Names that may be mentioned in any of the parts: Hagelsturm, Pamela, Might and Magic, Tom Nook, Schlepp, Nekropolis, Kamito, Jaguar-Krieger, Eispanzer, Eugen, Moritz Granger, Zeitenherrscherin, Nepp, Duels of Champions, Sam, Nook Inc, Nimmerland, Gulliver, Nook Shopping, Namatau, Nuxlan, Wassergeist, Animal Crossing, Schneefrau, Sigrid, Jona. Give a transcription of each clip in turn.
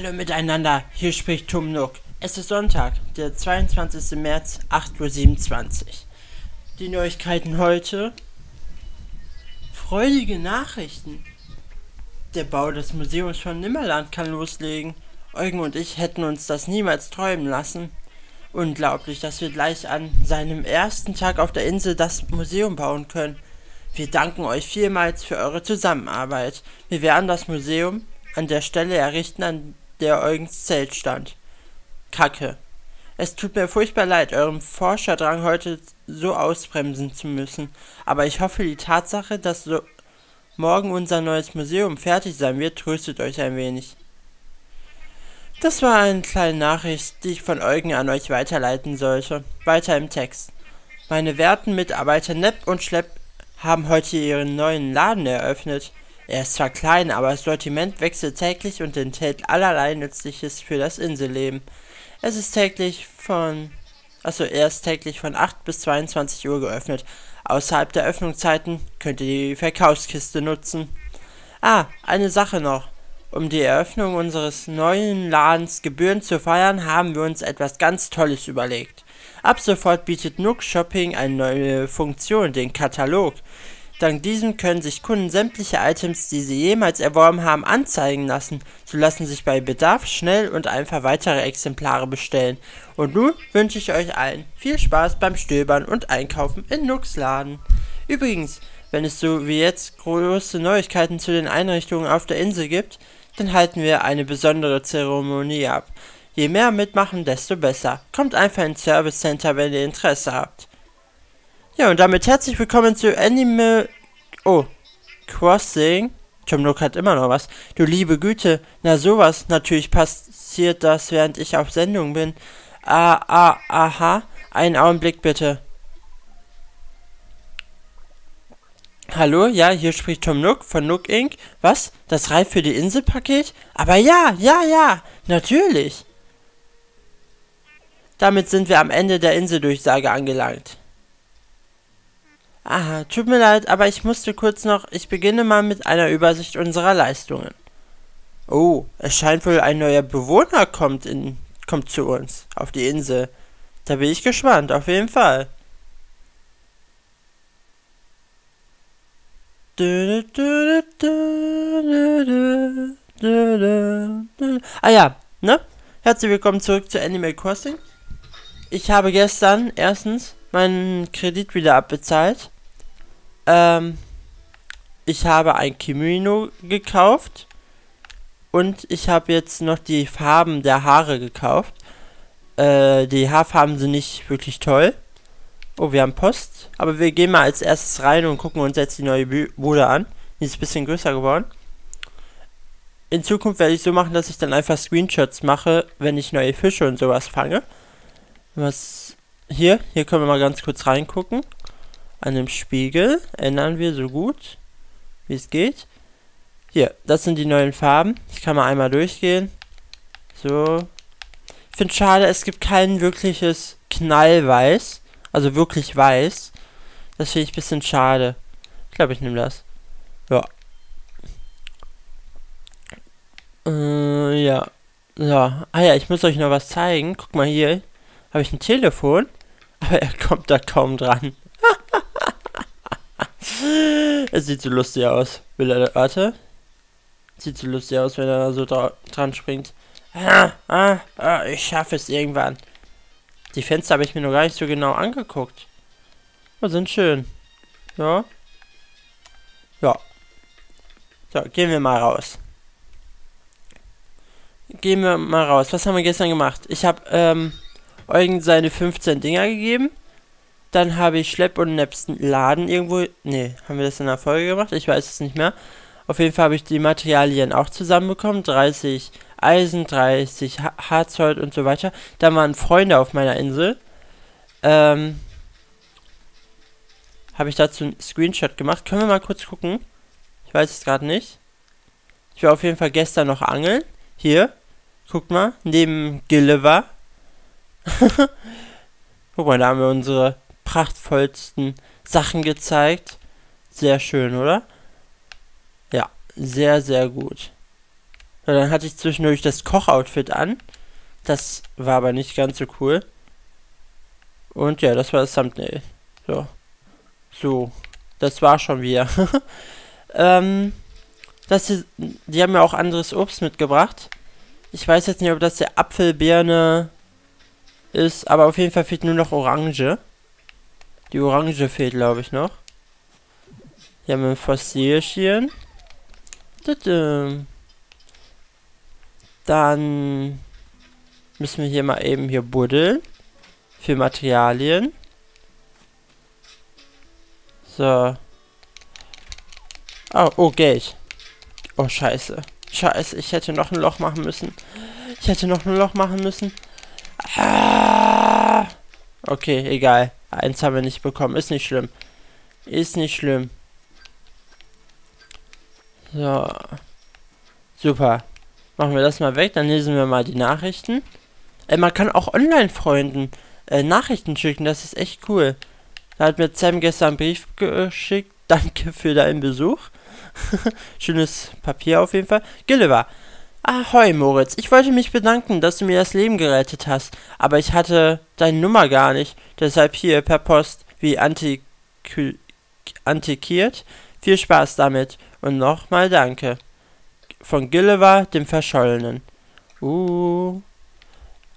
Hallo miteinander, hier spricht Tom Nook. Es ist Sonntag, der 22. März, 8:27 Uhr. Die Neuigkeiten heute: freudige Nachrichten. Der Bau des Museums von Nimmerland kann loslegen. Eugen und ich hätten uns das niemals träumen lassen. Unglaublich, dass wir gleich an seinem ersten Tag auf der Insel das Museum bauen können. Wir danken euch vielmals für eure Zusammenarbeit. Wir werden das Museum an der Stelle errichten, an der Eugens Zelt stand. Kacke. Es tut mir furchtbar leid, eurem Forscherdrang heute so ausbremsen zu müssen. Aber ich hoffe, die Tatsache, dass morgen unser neues Museum fertig sein wird, tröstet euch ein wenig. Das war eine kleine Nachricht, die ich von Eugen an euch weiterleiten sollte. Weiter im Text. Meine werten Mitarbeiter Nepp und Schlepp haben heute ihren neuen Laden eröffnet. Er ist zwar klein, aber das Sortiment wechselt täglich und enthält allerlei Nützliches für das Inselleben. Er ist täglich von 8 bis 22 Uhr geöffnet. Außerhalb der Öffnungszeiten könnt ihr die Verkaufskiste nutzen. Ah, eine Sache noch. Um die Eröffnung unseres neuen Ladens gebührend zu feiern, haben wir uns etwas ganz Tolles überlegt. Ab sofort bietet Nook Shopping eine neue Funktion, den Katalog. Dank diesem können sich Kunden sämtliche Items, die sie jemals erworben haben, anzeigen lassen. So lassen sich bei Bedarf schnell und einfach weitere Exemplare bestellen. Und nun wünsche ich euch allen viel Spaß beim Stöbern und Einkaufen in Nooks Laden. Übrigens, wenn es so wie jetzt große Neuigkeiten zu den Einrichtungen auf der Insel gibt, dann halten wir eine besondere Zeremonie ab. Je mehr mitmachen, desto besser. Kommt einfach ins Service Center, wenn ihr Interesse habt. Ja, und damit herzlich willkommen zu Animal Crossing. Tom Nook hat immer noch was. Du liebe Güte, na sowas. Natürlich passiert das, während ich auf Sendung bin. Aha. Einen Augenblick bitte. Hallo, ja, hier spricht Tom Nook von Nook Inc. Was? Das reicht für die Inselpaket? Aber ja, natürlich. Damit sind wir am Ende der Inseldurchsage angelangt. Aha, tut mir leid, aber ich musste kurz noch... Ich beginne mal mit einer Übersicht unserer Leistungen. Oh, es scheint wohl ein neuer Bewohner kommt zu uns, auf die Insel. Da bin ich gespannt, auf jeden Fall. Ah ja, ne? Herzlich willkommen zurück zu Animal Crossing. Ich habe gestern erstens meinen Kredit wieder abbezahlt. Ich habe ein Kimono gekauft und ich habe jetzt noch die Farben der Haare gekauft. Die Haarfarben sind nicht wirklich toll. Oh, wir haben Post, aber wir gehen mal als erstes rein und gucken uns jetzt die neue Bude an. Die ist ein bisschen größer geworden. In Zukunft werde ich so machen, dass ich dann einfach Screenshots mache, wenn ich neue Fische und sowas fange. Was hier können wir mal ganz kurz reingucken. An dem Spiegel ändern wir so gut, wie es geht. Hier, das sind die neuen Farben. Ich kann mal einmal durchgehen. So. Ich finde es schade, es gibt kein wirkliches Knallweiß. Also wirklich weiß. Das finde ich ein bisschen schade. Ich glaube, ich nehme das. Ja. Ja. Ja. Ah ja, ich muss euch noch was zeigen. Guck mal hier. Habe ich ein Telefon? Aber er kommt da kaum dran. Es sieht so lustig aus. Warte. Sieht so lustig aus, wenn er da so dran springt. Ich schaffe es irgendwann. Die Fenster habe ich mir noch gar nicht so genau angeguckt. Oh, sind schön. Ja. Ja. So, gehen wir mal raus. Was haben wir gestern gemacht? Ich habe, Eugen seine 15 Dinger gegeben. Dann habe ich Schlepp und Nepps Laden irgendwo... Ne, haben wir das in der Folge gemacht? Ich weiß es nicht mehr. Auf jeden Fall habe ich die Materialien auch zusammenbekommen. 30 Eisen, 30 Harzholz und so weiter. Da waren Freunde auf meiner Insel. Habe ich dazu einen Screenshot gemacht. Können wir mal kurz gucken? Ich weiß es gerade nicht. Ich war auf jeden Fall gestern noch angeln. Hier, guckt mal. Neben Gulliver. Guck mal, da haben wir unsere prachtvollsten Sachen gezeigt. Sehr schön, oder? Ja, sehr, sehr gut. Weil dann hatte ich zwischendurch das Kochoutfit an. Das war aber nicht ganz so cool. Und ja, das war das Thumbnail. So. So. Das war schon wieder. Das hier, die haben ja auch anderes Obst mitgebracht. Ich weiß jetzt nicht, ob das der Apfelbirne ist, aber auf jeden Fall fehlt nur noch Orange. Die Orange fehlt, glaube ich, noch. Hier haben wir ein Fossilchen. Dann müssen wir hier mal eben hier buddeln. Für Materialien. So. Oh, Geld. Oh, scheiße. Scheiße, ich hätte noch ein Loch machen müssen. Ah! Okay, egal. Eins haben wir nicht bekommen. Ist nicht schlimm. So. Super. Machen wir das mal weg. Dann lesen wir mal die Nachrichten. Man kann auch Online-Freunden Nachrichten schicken. Das ist echt cool. Da hat mir Sam gestern einen Brief geschickt. Danke für deinen Besuch. Schönes Papier auf jeden Fall. Gulliver. Ahoi Moritz, ich wollte mich bedanken, dass du mir das Leben gerettet hast, aber ich hatte deine Nummer gar nicht, deshalb hier per Post wie antiquiert. Viel Spaß damit und nochmal danke. Von Gulliver, dem Verschollenen.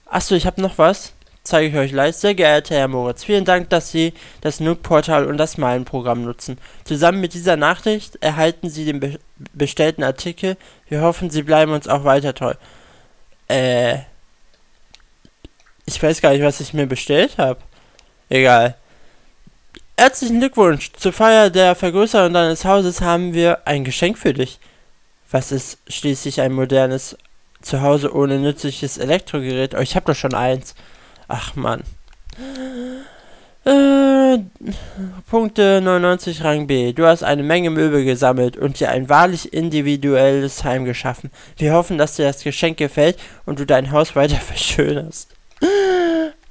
Achso, ich habe noch was. Zeige ich euch gleich. Sehr geehrter Herr Moritz, vielen Dank, dass Sie das Nook-Portal und das Meilenprogramm nutzen. Zusammen mit dieser Nachricht erhalten Sie den bestellten Artikel. Wir hoffen, Sie bleiben uns auch weiter treu. Ich weiß gar nicht, was ich mir bestellt habe. Egal. Herzlichen Glückwunsch. Zur Feier der Vergrößerung deines Hauses haben wir ein Geschenk für dich. Was ist schließlich ein modernes Zuhause ohne nützliches Elektrogerät? Oh, ich habe doch schon eins. Ach man. Punkte 99 Rang B. Du hast eine Menge Möbel gesammelt und dir ein wahrlich individuelles Heim geschaffen. Wir hoffen, dass dir das Geschenk gefällt und du dein Haus weiter verschönerst.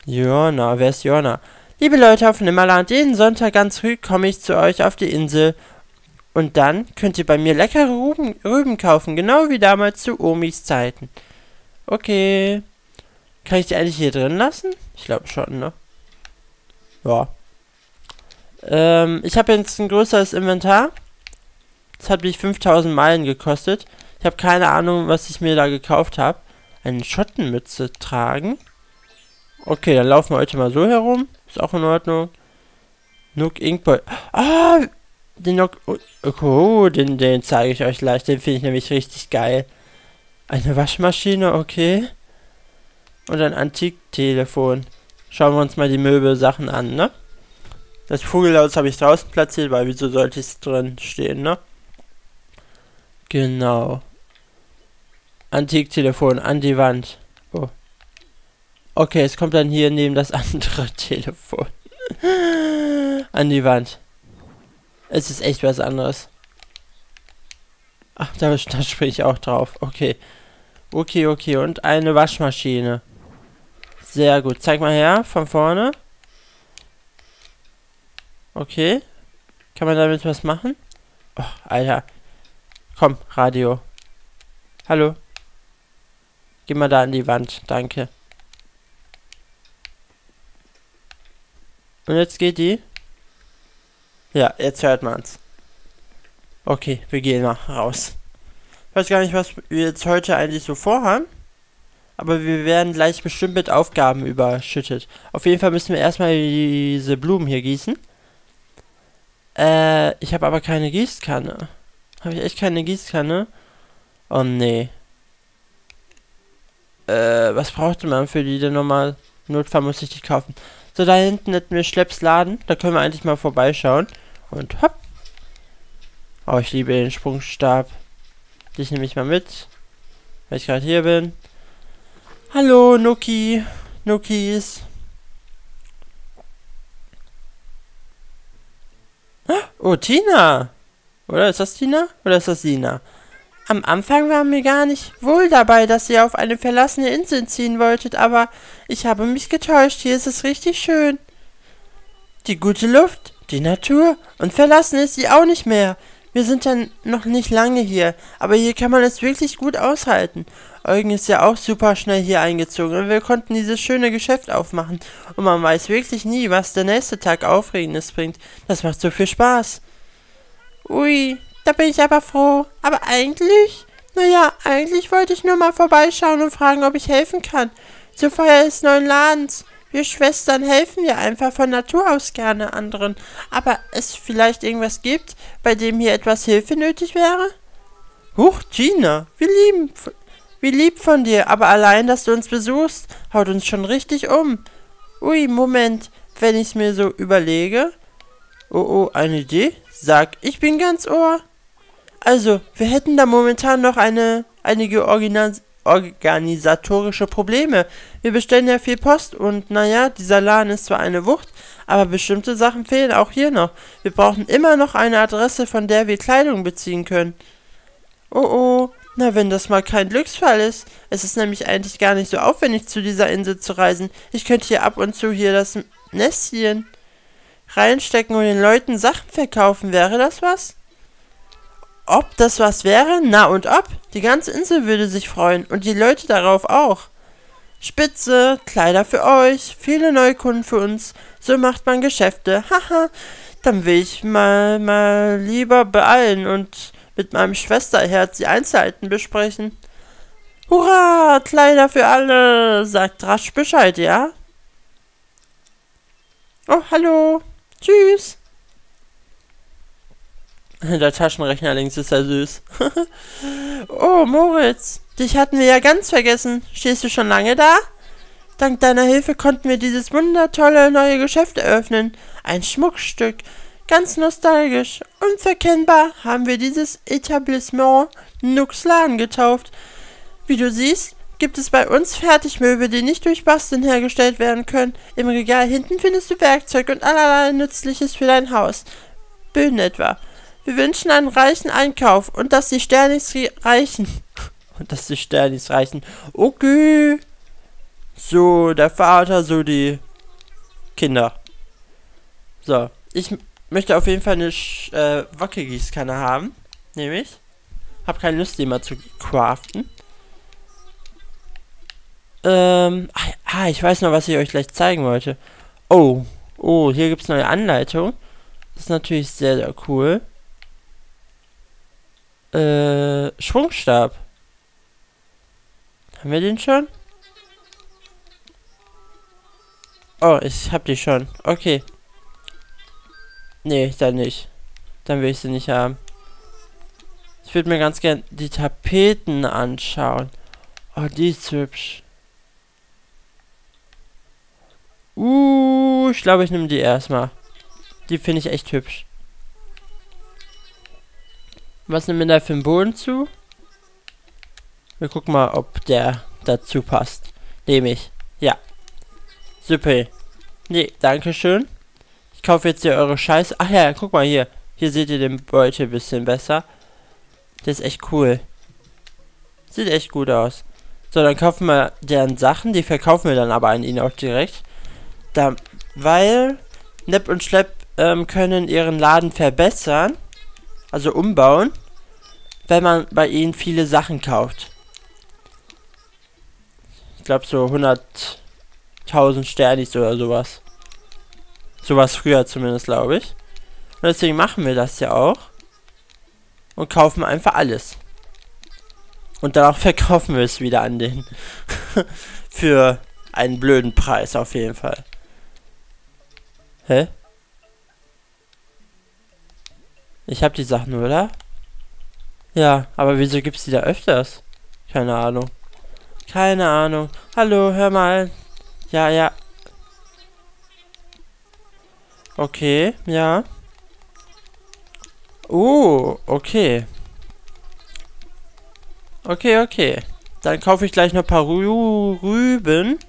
Jona, wer ist Jona? Liebe Leute auf Nimmerland, jeden Sonntag ganz früh komme ich zu euch auf die Insel. Und dann könnt ihr bei mir leckere Rüben kaufen, genau wie damals zu Omis Zeiten. Okay. Kann ich die eigentlich hier drin lassen? Ich glaube schon, ne? Ja. Ich habe jetzt ein größeres Inventar. Das hat mich 5000 Meilen gekostet. Ich habe keine Ahnung, was ich mir da gekauft habe. Eine Schottenmütze tragen. Okay, dann laufen wir heute mal so herum. Ist auch in Ordnung. Nook Inc. Ah! Den Nook... Oh, den zeige ich euch gleich. Den finde ich nämlich richtig geil. Eine Waschmaschine, okay. Und ein Antiktelefon. Schauen wir uns mal die Möbelsachen an, ne? Das Vogelhaus habe ich draußen platziert, weil wieso sollte es drin stehen, ne? Genau. Antiktelefon an die Wand. Oh. Okay, es kommt dann hier neben das andere Telefon. An die Wand. Es ist echt was anderes. Ach, da springe ich auch drauf. Okay. Okay. Und eine Waschmaschine. Sehr gut. Zeig mal her, von vorne. Okay. Kann man damit was machen? Oh, Alter. Komm, Radio. Hallo. Geh mal da an die Wand. Danke. Und jetzt geht die? Ja, jetzt hört man's. Okay, wir gehen mal raus. Ich weiß gar nicht, was wir jetzt heute eigentlich so vorhaben. Aber wir werden gleich bestimmt mit Aufgaben überschüttet. Auf jeden Fall müssen wir erstmal diese Blumen hier gießen. Ich habe aber keine Gießkanne. Habe ich echt keine Gießkanne? Oh, nee. Was brauchte man für die denn nochmal? Im Notfall muss ich die kaufen. So, da hinten hätten wir Schlepps Laden. Da können wir eigentlich mal vorbeischauen. Und hopp. Oh, ich liebe den Sprungstab. Dich nehme ich mal mit, weil ich gerade hier bin. Hallo, Nookie. Nookies. Oh, Tina. Oder ist das Tina? Oder ist das Sina? Am Anfang waren wir gar nicht wohl dabei, dass ihr auf eine verlassene Insel ziehen wolltet, aber ich habe mich getäuscht. Hier ist es richtig schön. Die gute Luft, die Natur und verlassen ist sie auch nicht mehr. Wir sind ja noch nicht lange hier, aber hier kann man es wirklich gut aushalten. Eugen ist ja auch super schnell hier eingezogen und wir konnten dieses schöne Geschäft aufmachen. Und man weiß wirklich nie, was der nächste Tag Aufregendes bringt. Das macht so viel Spaß. Ui, da bin ich aber froh. Aber eigentlich? Naja, eigentlich wollte ich nur mal vorbeischauen und fragen, ob ich helfen kann. Zur Feier des neuen Ladens. Wir Schwestern helfen ja einfach von Natur aus gerne anderen. Aber es vielleicht irgendwas gibt, bei dem hier etwas Hilfe nötig wäre? Huch, Gina, wie lieb von dir, aber allein, dass du uns besuchst, haut uns schon richtig um. Ui, Moment, wenn ich's mir so überlege. Oh, eine Idee? Sag, ich bin ganz Ohr. Also, wir hätten da momentan noch einige organisatorische Probleme. Wir bestellen ja viel Post und naja, dieser Laden ist zwar eine Wucht, aber bestimmte Sachen fehlen auch hier noch. Wir brauchen immer noch eine Adresse, von der wir Kleidung beziehen können. Oh, na wenn das mal kein Glücksfall ist. Es ist nämlich eigentlich gar nicht so aufwendig, zu dieser Insel zu reisen. Ich könnte hier ab und zu das Nestchen reinstecken und den Leuten Sachen verkaufen. Wäre das was? Ob das was wäre? Na und ob? Die ganze Insel würde sich freuen und die Leute darauf auch. Spitze, Kleider für euch, viele neue Kunden für uns. So macht man Geschäfte. Haha, dann will ich mal lieber beeilen und mit meinem Schwesterherz die Einzelheiten besprechen. Hurra, Kleider für alle! Sagt rasch Bescheid, ja? Oh, hallo. Tschüss. Der Taschenrechner links ist ja süß. Oh, Moritz, dich hatten wir ja ganz vergessen. Stehst du schon lange da? Dank deiner Hilfe konnten wir dieses wundertolle neue Geschäft eröffnen. Ein Schmuckstück. Ganz nostalgisch. Unverkennbar haben wir dieses Etablissement Nuxlan getauft. Wie du siehst, gibt es bei uns Fertigmöbel, die nicht durch Basteln hergestellt werden können. Im Regal hinten findest du Werkzeug und allerlei Nützliches für dein Haus. Böden etwa. Wir wünschen einen reichen Einkauf und dass die Sternis reichen. Und dass die Sternis reichen. Okay. So, der Vater, so die Kinder. So, ich möchte auf jeden Fall eine Wackelgießkanne haben. Nehme ich. Hab keine Lust, die mal zu craften. Ich weiß noch, was ich euch gleich zeigen wollte. Oh, hier gibt es neue Anleitung. Das ist natürlich sehr, sehr cool. Schwungstab. Haben wir den schon? Oh, ich hab die schon. Okay. Nee, dann nicht. Dann will ich sie nicht haben. Ich würde mir ganz gern die Tapeten anschauen. Oh, die ist hübsch. Ich glaube, ich nehme die erstmal. Die finde ich echt hübsch. Was nehmen wir da für einen Boden zu? Wir gucken mal, ob der dazu passt. Nehme ich. Ja. Super. Nee, danke schön. Ich kaufe jetzt hier eure Scheiße. Ach ja, guck mal hier. Hier seht ihr den Beutel ein bisschen besser. Der ist echt cool. Sieht echt gut aus. So, dann kaufen wir deren Sachen. Die verkaufen wir dann aber an ihn auch direkt. Da, weil Nepp und Schlepp können ihren Laden verbessern. Also umbauen, wenn man bei ihnen viele Sachen kauft. Ich glaube so 100.000 Sternis oder sowas. Sowas früher zumindest, glaube ich. Und deswegen machen wir das ja auch. Und kaufen einfach alles. Und danach verkaufen wir es wieder an den. Für einen blöden Preis auf jeden Fall. Hä? Ich habe die Sachen, oder? Ja, aber wieso gibt's die da öfters? Keine Ahnung. Keine Ahnung. Hallo, hör mal. Ja. Okay, ja. Okay. Okay. Dann kaufe ich gleich noch ein paar Rüben.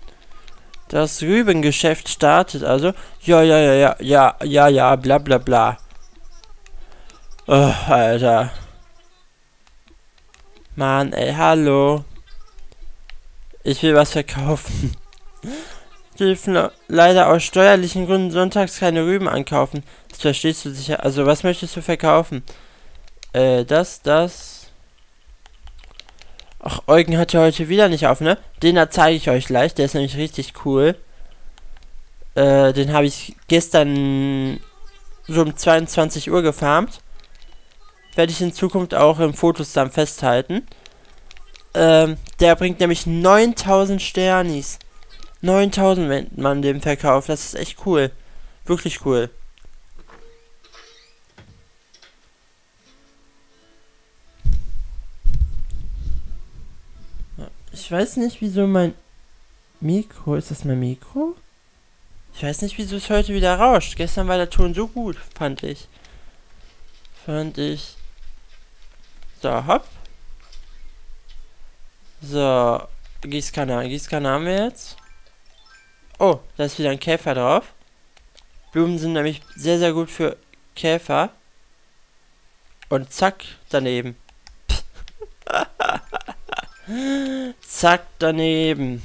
Das Rübengeschäft startet also. Ja, bla. Oh, Alter. Mann, ey, hallo. Ich will was verkaufen. Wir dürfen leider aus steuerlichen Gründen sonntags keine Rüben ankaufen. Das verstehst du sicher. Also, was möchtest du verkaufen? Ach, Eugen hat ja heute wieder nicht auf, ne? Den da zeige ich euch gleich. Der ist nämlich richtig cool. Den habe ich gestern so um 22 Uhr gefarmt. Werde ich in Zukunft auch im Fotos dann festhalten. Der bringt nämlich 9000 Sternis. 9000, wenn man den verkauft. Das ist echt cool. Wirklich cool. Ich weiß nicht, wieso mein Mikro... Ist das mein Mikro? Ich weiß nicht, wieso es heute wieder rauscht. Gestern war der Ton so gut, fand ich. So, hopp. So, Gießkanne. Gießkanne haben wir jetzt. Oh, da ist wieder ein Käfer drauf. Blumen sind nämlich sehr, sehr gut für Käfer. Und zack, daneben. Zack, daneben.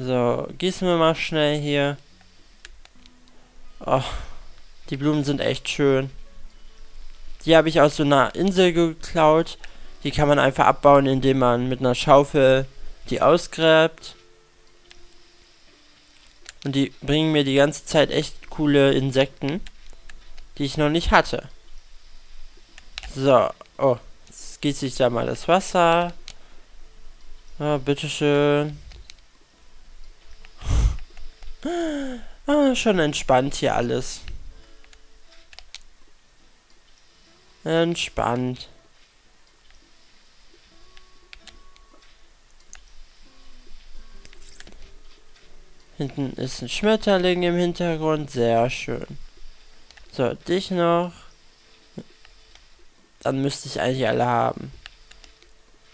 So, gießen wir mal schnell hier. Oh, die Blumen sind echt schön. Die habe ich aus so einer Insel geklaut. Die kann man einfach abbauen, indem man mit einer Schaufel die ausgräbt. Und die bringen mir die ganze Zeit echt coole Insekten, die ich noch nicht hatte. So, oh. Jetzt gieße ich da mal das Wasser. Oh, bitteschön. Ah, schon entspannt hier alles. Entspannt. Hinten ist ein Schmetterling im Hintergrund. Sehr schön. So, dich noch. Dann müsste ich eigentlich alle haben.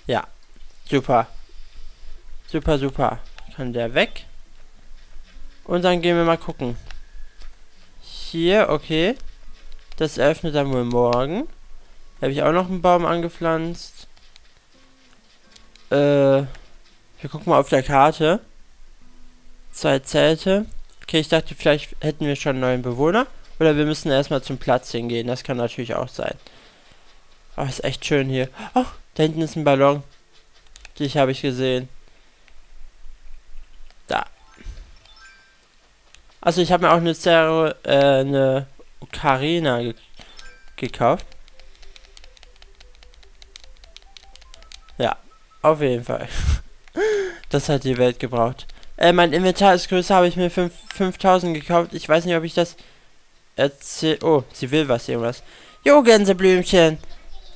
Ja. Super. Super, super. Kann der weg. Und dann gehen wir mal gucken. Hier, okay. Das eröffnet dann wohl morgen. Da habe ich auch noch einen Baum angepflanzt. Wir gucken mal auf der Karte. 2 Zelte. Okay, ich dachte, vielleicht hätten wir schon einen neuen Bewohner. Oder wir müssen erstmal zum Platz hingehen. Das kann natürlich auch sein. Oh, ist echt schön hier. Oh, da hinten ist ein Ballon. Dich habe ich gesehen. Da. Also ich habe mir auch eine Ocarina gekauft. Ja, auf jeden Fall. Das hat die Welt gebraucht. Mein Inventar ist größer, habe ich mir 5000 gekauft. Ich weiß nicht, ob ich das erzähle. Oh, sie will was, irgendwas. Jo, Gänseblümchen.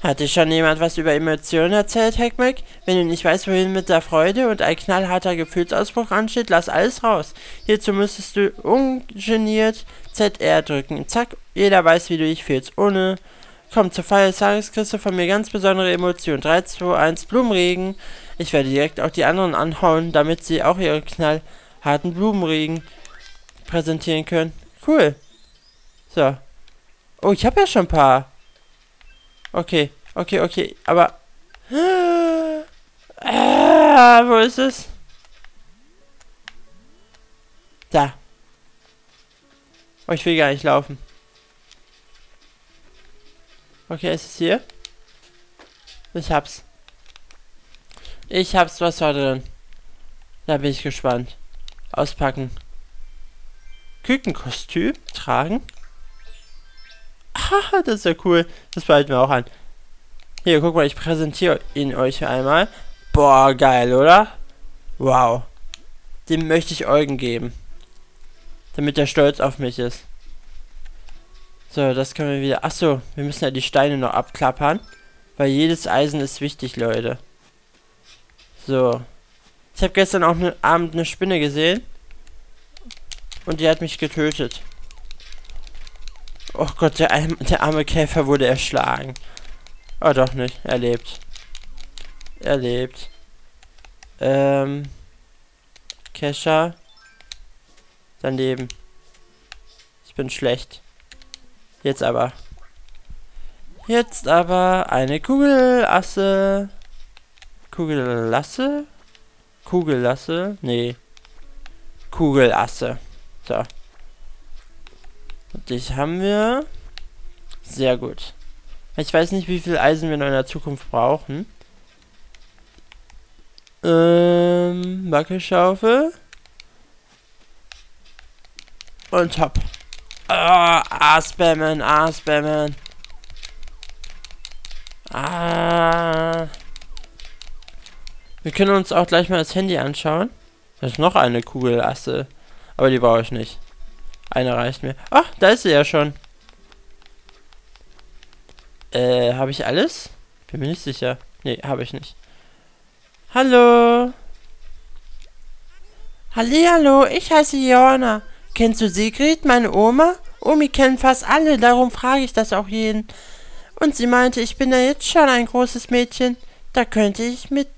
Hat dir schon jemand was über Emotionen erzählt, Heckmeck? Wenn du nicht weißt, wohin mit der Freude und ein knallharter Gefühlsausbruch ansteht, lass alles raus. Hierzu müsstest du ungeniert ZR drücken. Zack, jeder weiß, wie du dich fühlst. Ohne. Komm, zur Feier des Tages kriegst du von mir ganz besondere Emotionen. 3, 2, 1, Blumenregen. Ich werde direkt auch die anderen anhauen, damit sie auch ihre knallharten Blumenregen präsentieren können. Cool. So. Oh, ich habe ja schon ein paar. Okay, okay, okay, aber... wo ist es? Da. Oh, ich will gar nicht laufen. Okay, ist es hier? Ich hab's. Ich hab's, was war drin? Da bin ich gespannt. Auspacken. Kükenkostüm tragen. Haha, das ist ja cool. Das behalten wir auch an. Hier, guck mal, ich präsentiere ihn euch einmal. Boah, geil, oder? Wow. Dem möchte ich Eugen geben. Damit er stolz auf mich ist. So, das können wir wieder... Achso, wir müssen ja die Steine noch abklappern. Weil jedes Eisen ist wichtig, Leute. So. Ich habe gestern auch Abend eine Spinne gesehen. Und die hat mich getötet. Oh Gott, der arme Käfer wurde erschlagen. Oh, doch nicht. Er lebt. Er lebt. Kescher. Daneben. Ich bin schlecht. Jetzt aber. Jetzt aber eine Kugelasse. Kugelasse? Kugelasse? Nee. Kugelasse. So. Dich haben wir. Sehr gut. Ich weiß nicht, wie viel Eisen wir noch in der Zukunft brauchen. Wackelschaufel. Und hopp. Oh, A-spammen, A-spammen. Ah. Wir können uns auch gleich mal das Handy anschauen. Da ist noch eine Kugelasse. Aber die brauche ich nicht. Eine reicht mir. Ach, da ist sie ja schon. Habe ich alles? Bin mir nicht sicher. Nee, habe ich nicht. Hallo. Hallihallo, ich heiße Jona. Kennst du Sigrid, meine Oma? Omi kennen fast alle, darum frage ich das auch jeden. Und sie meinte, ich bin ja jetzt schon ein großes Mädchen. Da könnte ich mit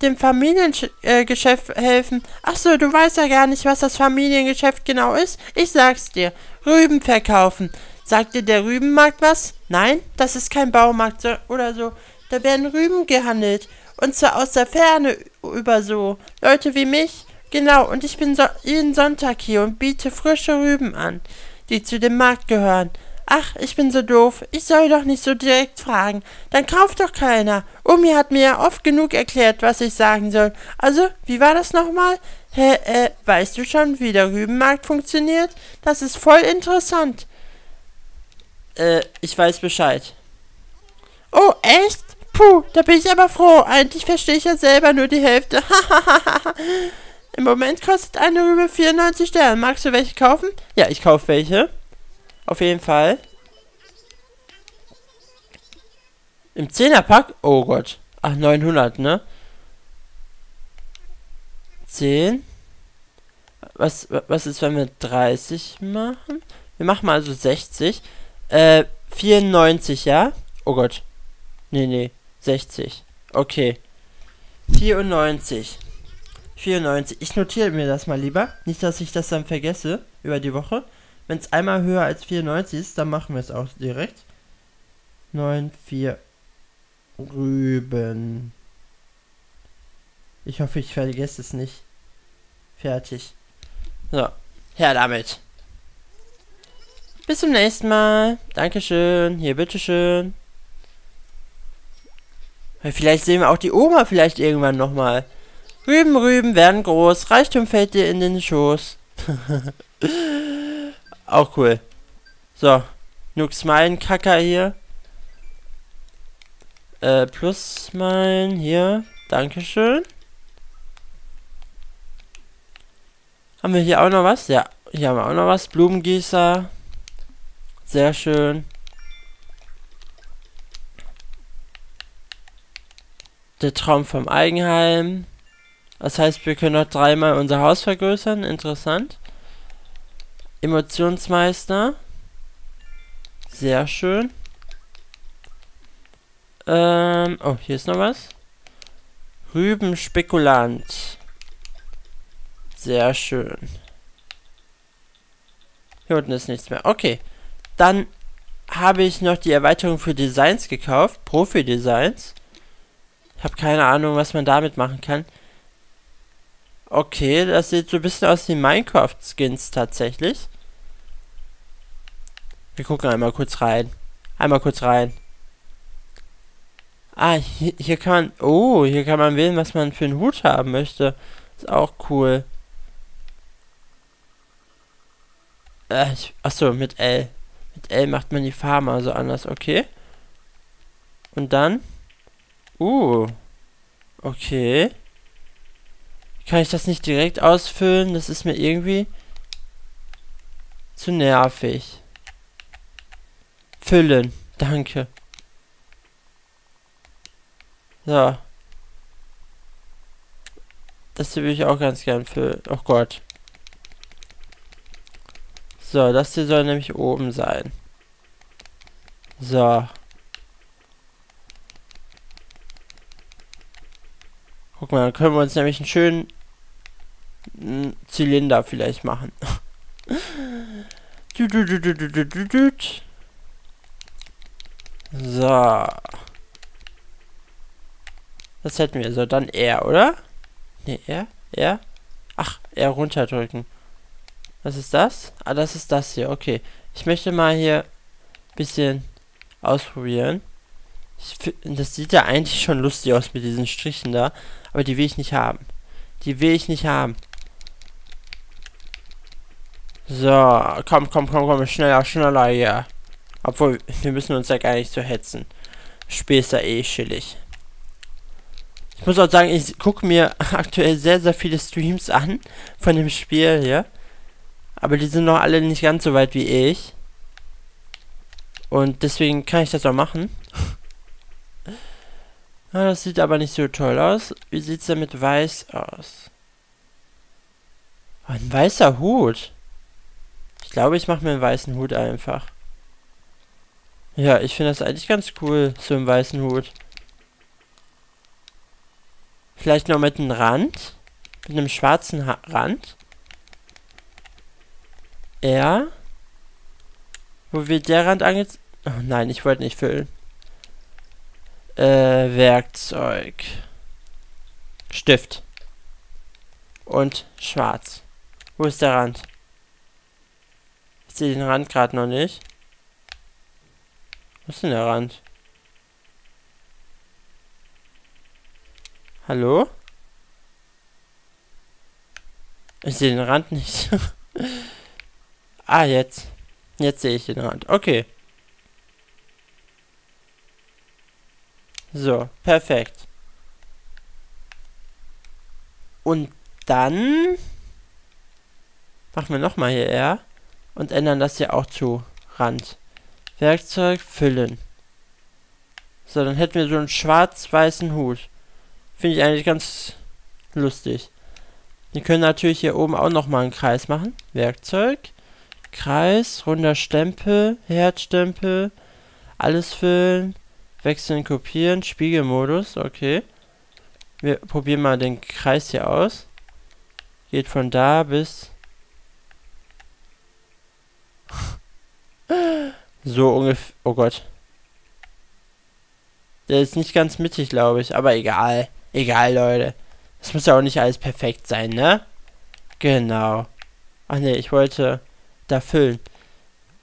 dem Familiengeschäft helfen. Achso, du weißt ja gar nicht, was das Familiengeschäft genau ist. Ich sag's dir. Rüben verkaufen. Sagt dir der Rübenmarkt was? Nein, das ist kein Baumarkt oder so. Da werden Rüben gehandelt. Und zwar aus der Ferne über so. Leute wie mich. Genau, und ich bin jeden Sonntag hier und biete frische Rüben an, die zu dem Markt gehören. Ach, ich bin so doof. Ich soll doch nicht so direkt fragen. Dann kauft doch keiner. Omi hat mir ja oft genug erklärt, was ich sagen soll. Also, wie war das nochmal? Weißt du schon, wie der Rübenmarkt funktioniert? Das ist voll interessant. Ich weiß Bescheid. Oh, echt? Puh, da bin ich aber froh. Eigentlich verstehe ich ja selber nur die Hälfte. Im Moment kostet eine Rübe 94 Sterne. Magst du welche kaufen? Ja, ich kaufe welche. Auf jeden Fall. Im 10er-Pack? Oh Gott. Ach, 900, ne? 10. Was ist, wenn wir 30 machen? Wir machen mal also 60. 94, ja? Oh Gott. Nee. 60. Okay. 94. 94. Ich notiere mir das mal lieber. Nicht, dass ich das dann vergesse über die Woche. Wenn es einmal höher als 94 ist, dann machen wir es auch direkt. 94 Rüben. Ich hoffe, ich vergesse es nicht. Fertig. So, her damit. Bis zum nächsten Mal. Dankeschön. Hier, bitteschön. Vielleicht sehen wir auch die Oma vielleicht irgendwann nochmal. Rüben, Rüben werden groß. Reichtum fällt dir in den Schoß. Auch cool. So. Nux mein Kacker hier. Plus mein hier. Dankeschön. Haben wir hier auch noch was? Ja, hier haben wir auch noch was. Blumengießer. Sehr schön. Der Traum vom Eigenheim. Das heißt, wir können noch dreimal unser Haus vergrößern. Interessant. Emotionsmeister. Sehr schön. Oh, hier ist noch was. Rübenspekulant. Sehr schön. Hier unten ist nichts mehr. Okay. Dann habe ich noch die Erweiterung für Designs gekauft. Profi-Designs. Ich habe keine Ahnung, was man damit machen kann. Okay, das sieht so ein bisschen aus wie Minecraft-Skins tatsächlich. Wir gucken einmal kurz rein. Ah, hier kann man... Oh, hier kann man wählen, was man für einen Hut haben möchte. Ist auch cool. Achso, mit L. Mit L macht man die Farben also anders, okay. Und dann... okay. Kann ich das nicht direkt ausfüllen? Das ist mir irgendwie... zu nervig. Füllen. Danke. So. Das hier würde ich auch ganz gern füllen. Oh Gott. So, das hier soll nämlich oben sein. So. Guck mal, dann können wir uns nämlich einen schönen Zylinder vielleicht machen. So. Das hätten wir. So, dann R, oder? Ne, R? R? Ach, R runterdrücken. Was ist das? Ah, das ist das hier. Okay. Ich möchte mal hier ein bisschen ausprobieren. Das sieht ja eigentlich schon lustig aus mit diesen Strichen da. Aber die will ich nicht haben. Die will ich nicht haben. So, komm, komm, komm, komm, schneller, schneller hier. Obwohl, wir müssen uns ja gar nicht so hetzen. Späßer ja eh chillig. Ich muss auch sagen, ich gucke mir aktuell sehr, sehr viele Streams an von dem Spiel hier. Aber die sind noch alle nicht ganz so weit wie ich. Und deswegen kann ich das auch machen. Ja, das sieht aber nicht so toll aus. Wie sieht es denn mit weiß aus? Oh, ein weißer Hut. Ich glaube, ich mache mir einen weißen Hut einfach. Ja, ich finde das eigentlich ganz cool, so einen weißen Hut. Vielleicht noch mit einem Rand. Mit einem schwarzen Rand. Ja. Wo wird der Rand angezogen? Oh nein, ich wollte nicht füllen. Werkzeug. Stift. Und schwarz. Wo ist der Rand? Ich sehe den Rand gerade noch nicht. Wo ist denn der Rand? Hallo? Ich sehe den Rand nicht. Ah, jetzt. Jetzt sehe ich den Rand. Okay. So, perfekt. Und dann machen wir nochmal hier R und ändern das hier auch zu Rand. Werkzeug füllen. So, dann hätten wir so einen schwarz-weißen Hut. Finde ich eigentlich ganz lustig. Wir können natürlich hier oben auch nochmal einen Kreis machen. Werkzeug, Kreis, runder Stempel, Herzstempel, alles füllen, wechseln, kopieren, Spiegelmodus, okay. Wir probieren mal den Kreis hier aus. Geht von da bis... so ungefähr... Oh Gott. Der ist nicht ganz mittig, glaube ich, aber egal. Egal, Leute. Es muss ja auch nicht alles perfekt sein, ne? Genau. Ach ne, ich wollte da füllen.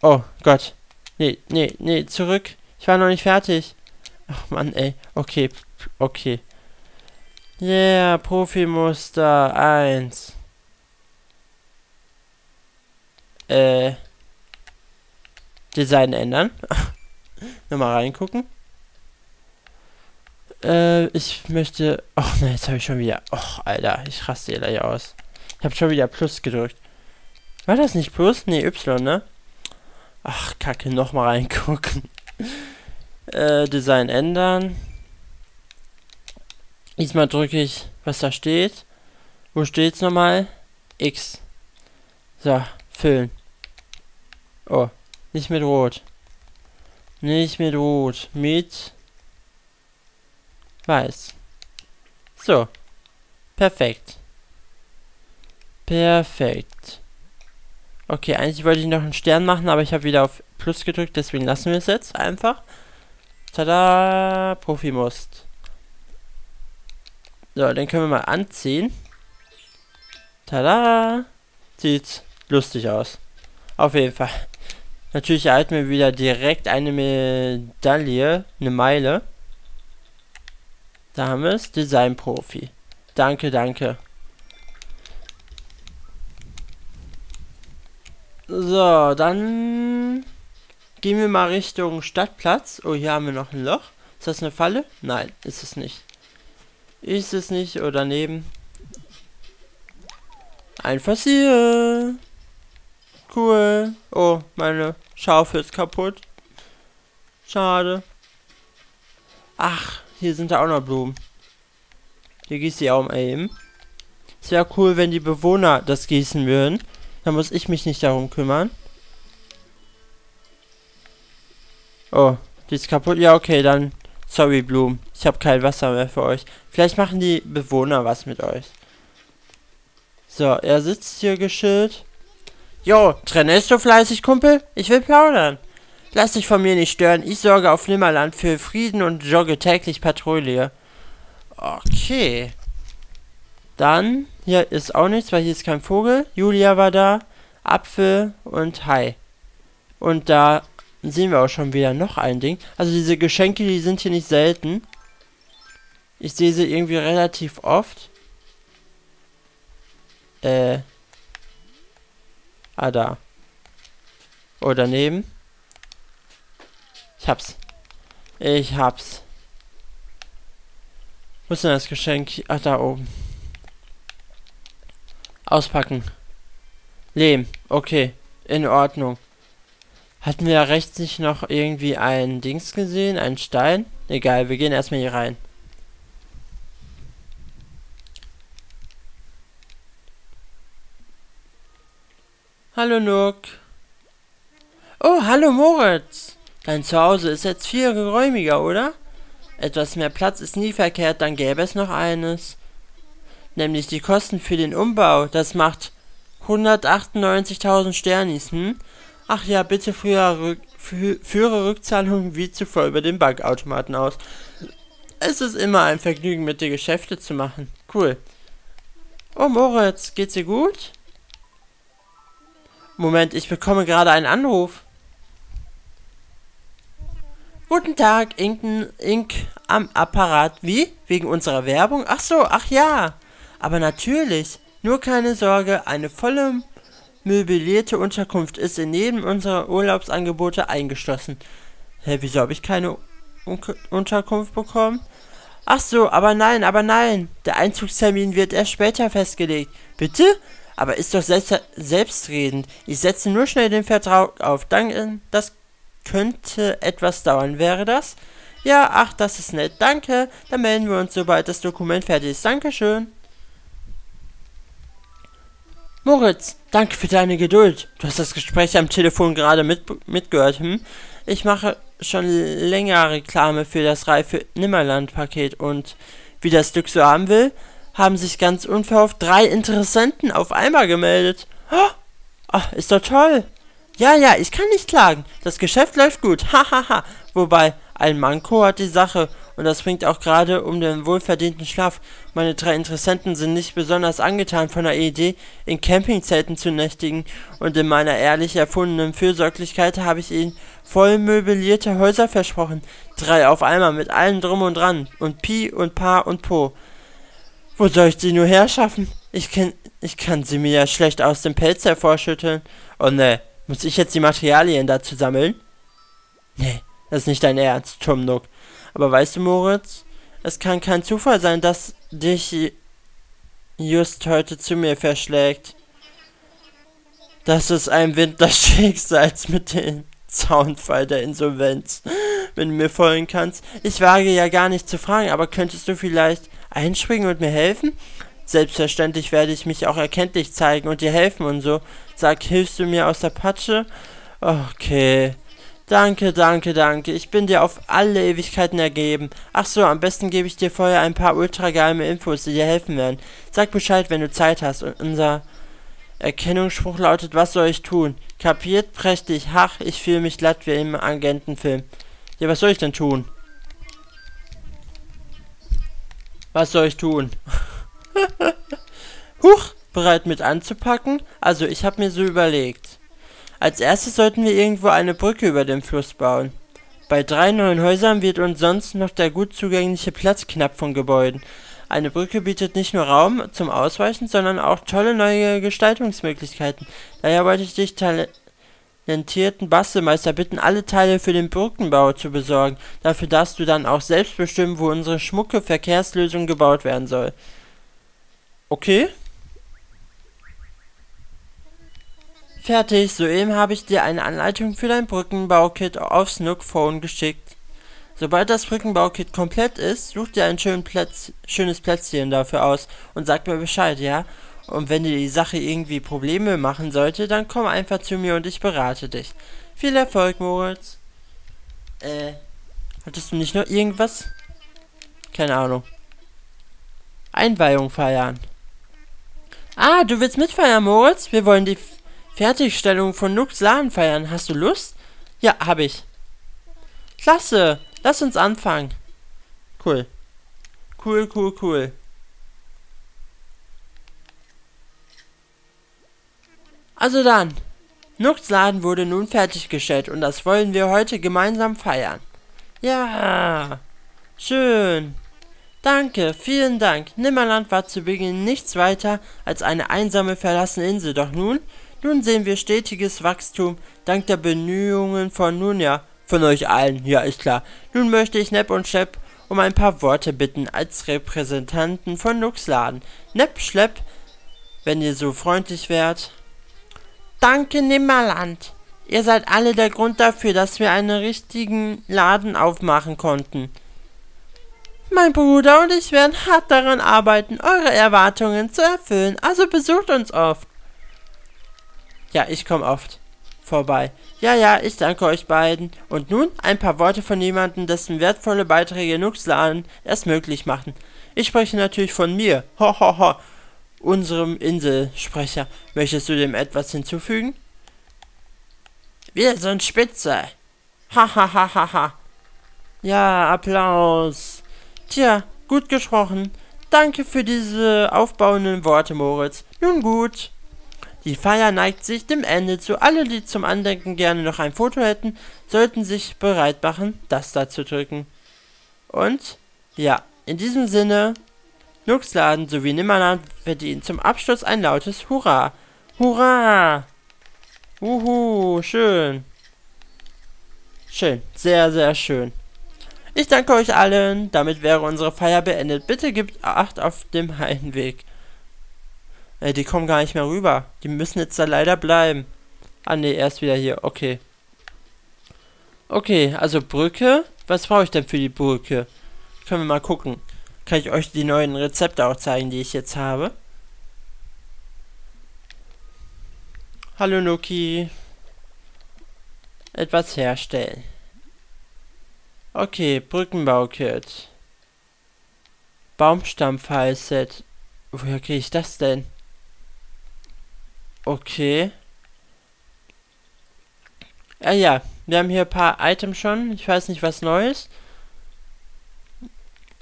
Oh Gott. Nee, nee, nee, zurück. Ich war noch nicht fertig. Ach Mann, ey. Okay, okay. Yeah, Profimuster 1. Design ändern. Nochmal reingucken. Ich möchte... Och, ne, jetzt habe ich schon wieder... Och, Alter, ich raste hier gleich aus. Ich habe schon wieder Plus gedrückt. War das nicht Plus? Ne, Y, ne? Ach, Kacke, nochmal reingucken. Design ändern. Diesmal drücke ich, was da steht. Wo steht's nochmal? X. So, füllen. Oh, nicht mit Rot. Nicht mit Rot. Mit... Weiß. So. Perfekt. Perfekt. Okay, eigentlich wollte ich noch einen Stern machen, aber ich habe wieder auf Plus gedrückt, deswegen lassen wir es jetzt einfach. Tada! Profimust. So, den können wir mal anziehen. Tada! Sieht lustig aus. Auf jeden Fall. Natürlich erhalten wir wieder direkt eine Medaille, eine Meile. Da haben wir es. Design-Profi. Danke, danke. So, dann gehen wir mal Richtung Stadtplatz. Oh, hier haben wir noch ein Loch. Ist das eine Falle? Nein, ist es nicht. Ist es nicht oder daneben? Ein Fossil. Cool. Oh, meine Schaufel ist kaputt. Schade. Ach. Hier sind da auch noch Blumen. Hier gießt die auch mal eben. Es wäre cool, wenn die Bewohner das gießen würden. Dann muss ich mich nicht darum kümmern. Oh, die ist kaputt. Ja, okay, dann. Sorry, Blumen. Ich habe kein Wasser mehr für euch. Vielleicht machen die Bewohner was mit euch. So, er sitzt hier geschillt. Jo, trainierst du fleißig, Kumpel? Ich will plaudern. Lass dich von mir nicht stören, ich sorge auf Nimmerland für Frieden und jogge täglich Patrouille. Okay. Dann, hier ist auch nichts, weil hier ist kein Vogel. Julia war da, Apfel und Hai. Und da Dann sehen wir auch schon wieder noch ein Ding. Also diese Geschenke, die sind hier nicht selten. Ich sehe sie irgendwie relativ oft. Ah, da. Oh, daneben. Ich hab's. Wo ist denn das Geschenk? Ach, da oben. Auspacken. Lehm. Okay. In Ordnung. Hatten wir da rechts nicht noch irgendwie ein Dings gesehen? Ein Stein? Egal, wir gehen erstmal hier rein. Hallo Nook. Oh, hallo Moritz. Dein Zuhause ist jetzt viel geräumiger, oder? Etwas mehr Platz ist nie verkehrt, dann gäbe es noch eines. Nämlich die Kosten für den Umbau. Das macht 198.000 Sternis, hm? Ach ja, bitte führe Rückzahlungen wie zuvor über den Bankautomaten aus. Es ist immer ein Vergnügen, mit dir Geschäfte zu machen. Cool. Oh, Moritz, geht's dir gut? Moment, ich bekomme gerade einen Anruf. Guten Tag, Inc. am Apparat. Wie? Wegen unserer Werbung? Ach so, ach ja. Aber natürlich. Nur keine Sorge, eine volle möblierte Unterkunft ist in jedem unserer Urlaubsangebote eingeschlossen. Hä, wieso habe ich keine Unterkunft bekommen? Ach so, aber nein. Der Einzugstermin wird erst später festgelegt. Bitte? Aber ist doch selbstredend. Ich setze nur schnell den Vertrag auf. Danke, das könnte etwas dauern. Wäre das? Ja, ach, das ist nett. Danke. Dann melden wir uns, sobald das Dokument fertig ist. Dankeschön. Moritz, danke für deine Geduld. Du hast das Gespräch am Telefon gerade mitgehört, hm? Ich mache schon länger Reklame für das reife Nimmerland-Paket und wie das Glück so haben will, haben sich ganz unverhofft 3 Interessenten auf einmal gemeldet. Oh, ach, ist doch toll. Ja, ich kann nicht klagen. Das Geschäft läuft gut. Hahaha. Wobei, ein Manko hat die Sache und das bringt auch gerade um den wohlverdienten Schlaf. Meine 3 Interessenten sind nicht besonders angetan von der Idee, in Campingzelten zu nächtigen und in meiner ehrlich erfundenen Fürsorglichkeit habe ich ihnen voll möblierte Häuser versprochen. 3 auf einmal mit allem drum und dran und Pi und Pa und Po. Wo soll ich sie nur herschaffen? Ich kann sie mir ja schlecht aus dem Pelz hervorschütteln. Oh ne. Muss ich jetzt die Materialien dazu sammeln? Nee, das ist nicht dein Ernst, Tom Nook. Aber weißt du, Moritz, es kann kein Zufall sein, dass dich just heute zu mir verschlägt. Das ist ein Wind des Schicksals mit dem Zaunfall der Insolvenz. Wenn du mir folgen kannst. Ich wage ja gar nicht zu fragen, aber könntest du vielleicht einspringen und mir helfen? Selbstverständlich werde ich mich auch erkenntlich zeigen und dir helfen und so. Sag, hilfst du mir aus der Patsche? Okay. Danke. Ich bin dir auf alle Ewigkeiten ergeben. Ach so, am besten gebe ich dir vorher ein paar ultrageheime Infos, die dir helfen werden. Sag Bescheid, wenn du Zeit hast. Und unser Erkennungsspruch lautet, was soll ich tun? Kapiert? Prächtig. Ach, ich fühle mich glatt wie im Agentenfilm. Ja, was soll ich denn tun? Was soll ich tun? Huch, bereit mit anzupacken? Also, ich habe mir so überlegt. Als erstes sollten wir irgendwo eine Brücke über den Fluss bauen. Bei 3 neuen Häusern wird uns sonst noch der gut zugängliche Platz knapp von Gebäuden. Eine Brücke bietet nicht nur Raum zum Ausweichen, sondern auch tolle neue Gestaltungsmöglichkeiten. Daher wollte ich dich talentierten Bastelmeister bitten, alle Teile für den Brückenbau zu besorgen. Dafür darfst du dann auch selbst bestimmen, wo unsere schmucke Verkehrslösung gebaut werden soll. Okay. Fertig, soeben habe ich dir eine Anleitung für dein Brückenbaukit aufs Nook Phone geschickt. Sobald das Brückenbaukit komplett ist, such dir ein schönes Plätzchen dafür aus und sag mir Bescheid, ja? Und wenn dir die Sache irgendwie Probleme machen sollte, dann komm einfach zu mir und ich berate dich. Viel Erfolg, Moritz. Hattest du nicht noch irgendwas? Keine Ahnung. Einweihung feiern. Ah, du willst mitfeiern, Moritz? Wir wollen die Fertigstellung von Nuxlan feiern. Hast du Lust? Ja, habe ich. Klasse, lass uns anfangen. Cool. Also dann, Nooks Laden wurde nun fertiggestellt und das wollen wir heute gemeinsam feiern. Ja, schön. Danke, vielen Dank. Nimmerland war zu Beginn nichts weiter als eine einsame, verlassene Insel, doch nun sehen wir stetiges Wachstum, dank der Bemühungen von euch allen, ja ist klar. Nun möchte ich Nepp und Schlepp um ein paar Worte bitten, als Repräsentanten von Nooks Laden. Nepp, Schlepp, wenn ihr so freundlich wärt. Danke, Nimmerland. Ihr seid alle der Grund dafür, dass wir einen richtigen Laden aufmachen konnten. Mein Bruder und ich werden hart daran arbeiten, eure Erwartungen zu erfüllen, also besucht uns oft. Ja, ich komme oft vorbei. Ja, ich danke euch beiden. Und nun ein paar Worte von jemandem, dessen wertvolle Beiträge Nooks Laden erst möglich machen. Ich spreche natürlich von mir, ho, unserem Inselsprecher. Möchtest du dem etwas hinzufügen? Wir sind spitze. Ha. Ja, Applaus. Tja, gut gesprochen. Danke für diese aufbauenden Worte, Moritz. Nun gut. Die Feier neigt sich dem Ende zu. Alle, die zum Andenken gerne noch ein Foto hätten, sollten sich bereit machen, das da zu drücken. Und, ja, in diesem Sinne, Nooks Laden sowie Nimmerland verdienen zum Abschluss ein lautes Hurra. Hurra! Uhu, schön. Schön, sehr, sehr schön. Ich danke euch allen. Damit wäre unsere Feier beendet. Bitte gebt Acht auf dem Heimweg. Die kommen gar nicht mehr rüber. Die müssen jetzt da leider bleiben. Ah, ne, er ist wieder hier. Okay. Okay, also Brücke. Was brauche ich denn für die Brücke? Können wir mal gucken. Kann ich euch die neuen Rezepte auch zeigen, die ich jetzt habe? Hallo, Noki. Etwas herstellen. Okay, Brückenbaukit. Baumstammfallset. Woher kriege ich das denn? Okay. Ja, wir haben hier ein paar Items schon. Ich weiß nicht, was Neues.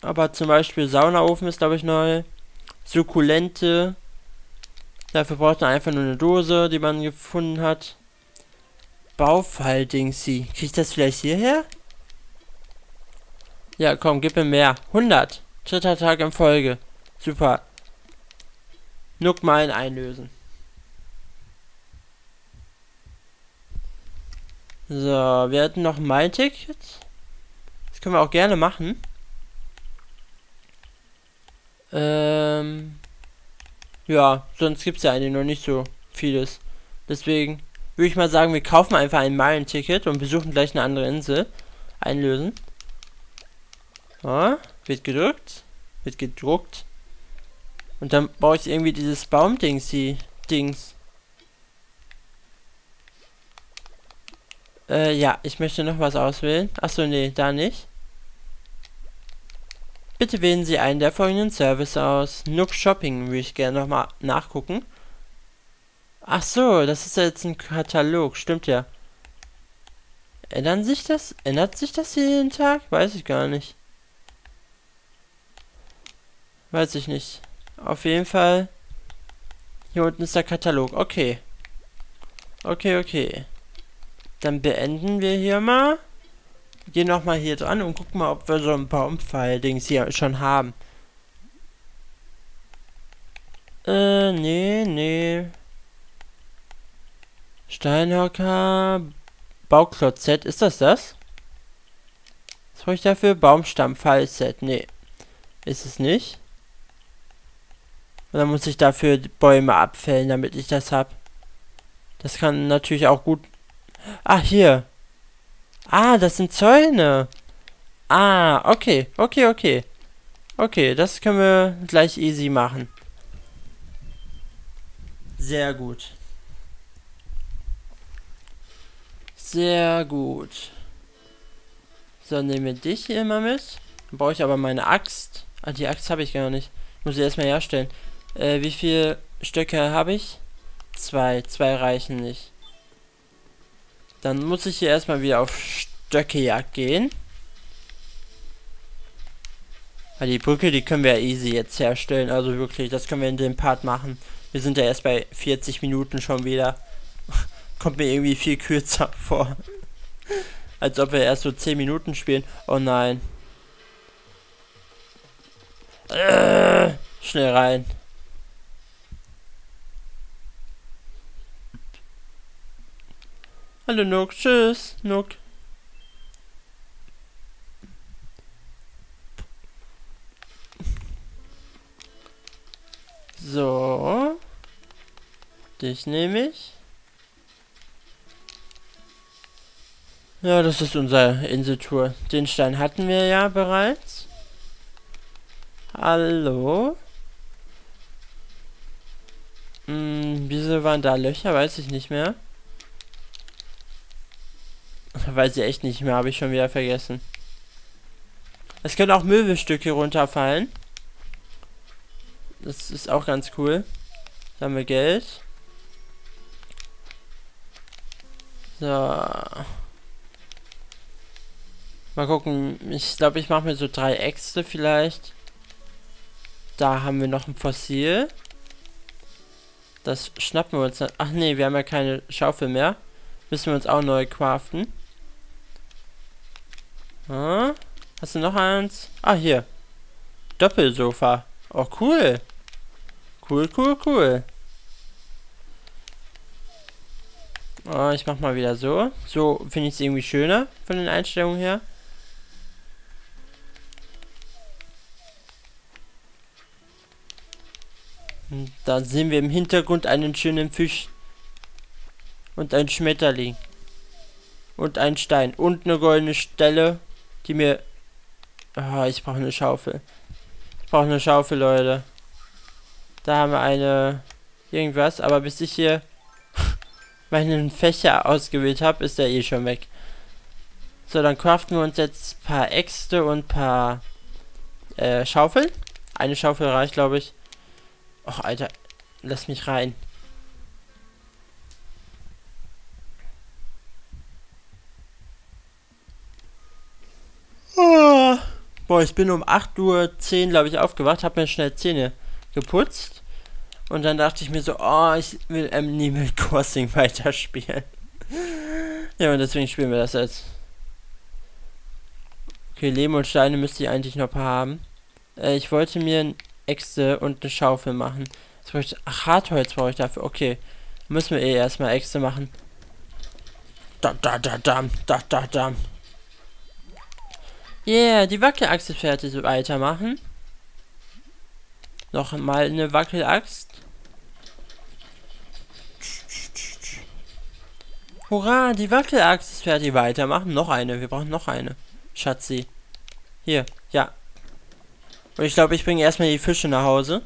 Aber zum Beispiel Saunaofen ist, glaube ich, neu. Sukkulente. Dafür braucht man einfach nur eine Dose, die man gefunden hat. Baufall-Dingsy. Kriege ich das vielleicht hierher? Ja, komm, gib mir mehr. 100. Dritter Tag in Folge. Super. Nook Mine einlösen. So, wir hätten noch Mine-Tickets. Das können wir auch gerne machen. Ja, sonst gibt es ja eigentlich noch nicht so vieles. Deswegen würde ich mal sagen, wir kaufen einfach ein Mine-Ticket und besuchen gleich eine andere Insel. Einlösen. Ja, wird gedrückt. Wird gedruckt. Und dann brauche ich irgendwie dieses Baumdings, die Dings. Ja, ich möchte noch was auswählen. Achso, nee, da nicht. Bitte wählen Sie einen der folgenden Service aus. Nook Shopping würde ich gerne nochmal nachgucken. Achso, das ist ja jetzt ein Katalog, stimmt ja. Ändert sich das hier jeden Tag? Weiß ich gar nicht. Weiß ich nicht. Auf jeden Fall. Hier unten ist der Katalog. Okay. Okay. Dann beenden wir hier mal. Gehen nochmal hier dran und gucken mal, ob wir so ein Baumpfeil-Dings hier schon haben. Nee. Steinhocker. Bauklotz-Set. Ist das? Was brauche ich dafür? Baumstamm-Fall-Set. Nee. Ist es nicht. Und dann muss ich dafür Bäume abfällen, damit ich das habe. Das kann natürlich auch gut... Ah, hier. Ah, das sind Zäune. Ah, okay. Okay, das können wir gleich easy machen. Sehr gut. So, nehmen wir dich hier immer mit. Dann brauche ich aber meine Axt. Ah, die Axt habe ich gar nicht. Ich muss sie erstmal herstellen. Wie viele Stöcke habe ich? 2. 2 reichen nicht. Dann muss ich hier erstmal wieder auf Stöckejagd gehen. Weil die Brücke, die können wir ja easy jetzt herstellen. Also wirklich, das können wir in dem Part machen. Wir sind ja erst bei 40 Minuten schon wieder. kommt mir irgendwie viel kürzer vor. Als ob wir erst so 10 Minuten spielen. Oh nein. Schnell rein. Hallo Nook, tschüss, Nook. So. Dich nehme ich. Ja, das ist unser Inseltour. Den Stein hatten wir ja bereits. Hallo? Wieso waren da Löcher? Weiß ich nicht mehr. Weiß ich echt nicht mehr, habe ich schon wieder vergessen. Es können auch Möbelstücke runterfallen. Das ist auch ganz cool. Da haben wir Geld. So. Mal gucken. Ich glaube, ich mache mir so 3 Äxte vielleicht. Da haben wir noch ein Fossil. Das schnappen wir uns. Ach nee, wir haben ja keine Schaufel mehr. Müssen wir uns auch neu craften. Hm? Hast du noch eins? Ah, hier. Doppelsofa. Oh, cool. Cool, cool, cool. Oh, ich mach mal wieder so. So finde ich es irgendwie schöner von den Einstellungen her. Und da sehen wir im Hintergrund einen schönen Fisch. Und einen Schmetterling. Und einen Stein. Und eine goldene Stelle, die mir... Oh, ich brauche eine Schaufel. Ich brauche eine Schaufel, Leute. Da haben wir eine... Irgendwas. Aber bis ich hier... meinen Fächer ausgewählt habe, ist der eh schon weg. So, dann craften wir uns jetzt ein paar Äxte und ein paar... Schaufeln. Eine Schaufel reicht, glaube ich. Och, Alter. Lass mich rein. Boah, ich bin um 8:10 Uhr, glaube ich, aufgewacht, habe mir schnell Zähne geputzt. Und dann dachte ich mir so, oh, ich will Animal Crossing weiterspielen. Ja, und deswegen spielen wir das jetzt. Okay, Lehm und Steine müsste ich eigentlich noch ein paar haben. Ich wollte mir eine Äxte und eine Schaufel machen. Ach, Hartholz brauche ich dafür. Okay, müssen wir eh erstmal Äxte machen. Da. Yeah, die Wackelachse fertig weitermachen. Noch mal eine Wackelaxt. Hurra, die Wackelaxt ist fertig. Weitermachen. Noch eine. Wir brauchen noch eine. Schatzi. Hier. Ja. Und ich glaube, ich bringe erstmal die Fische nach Hause.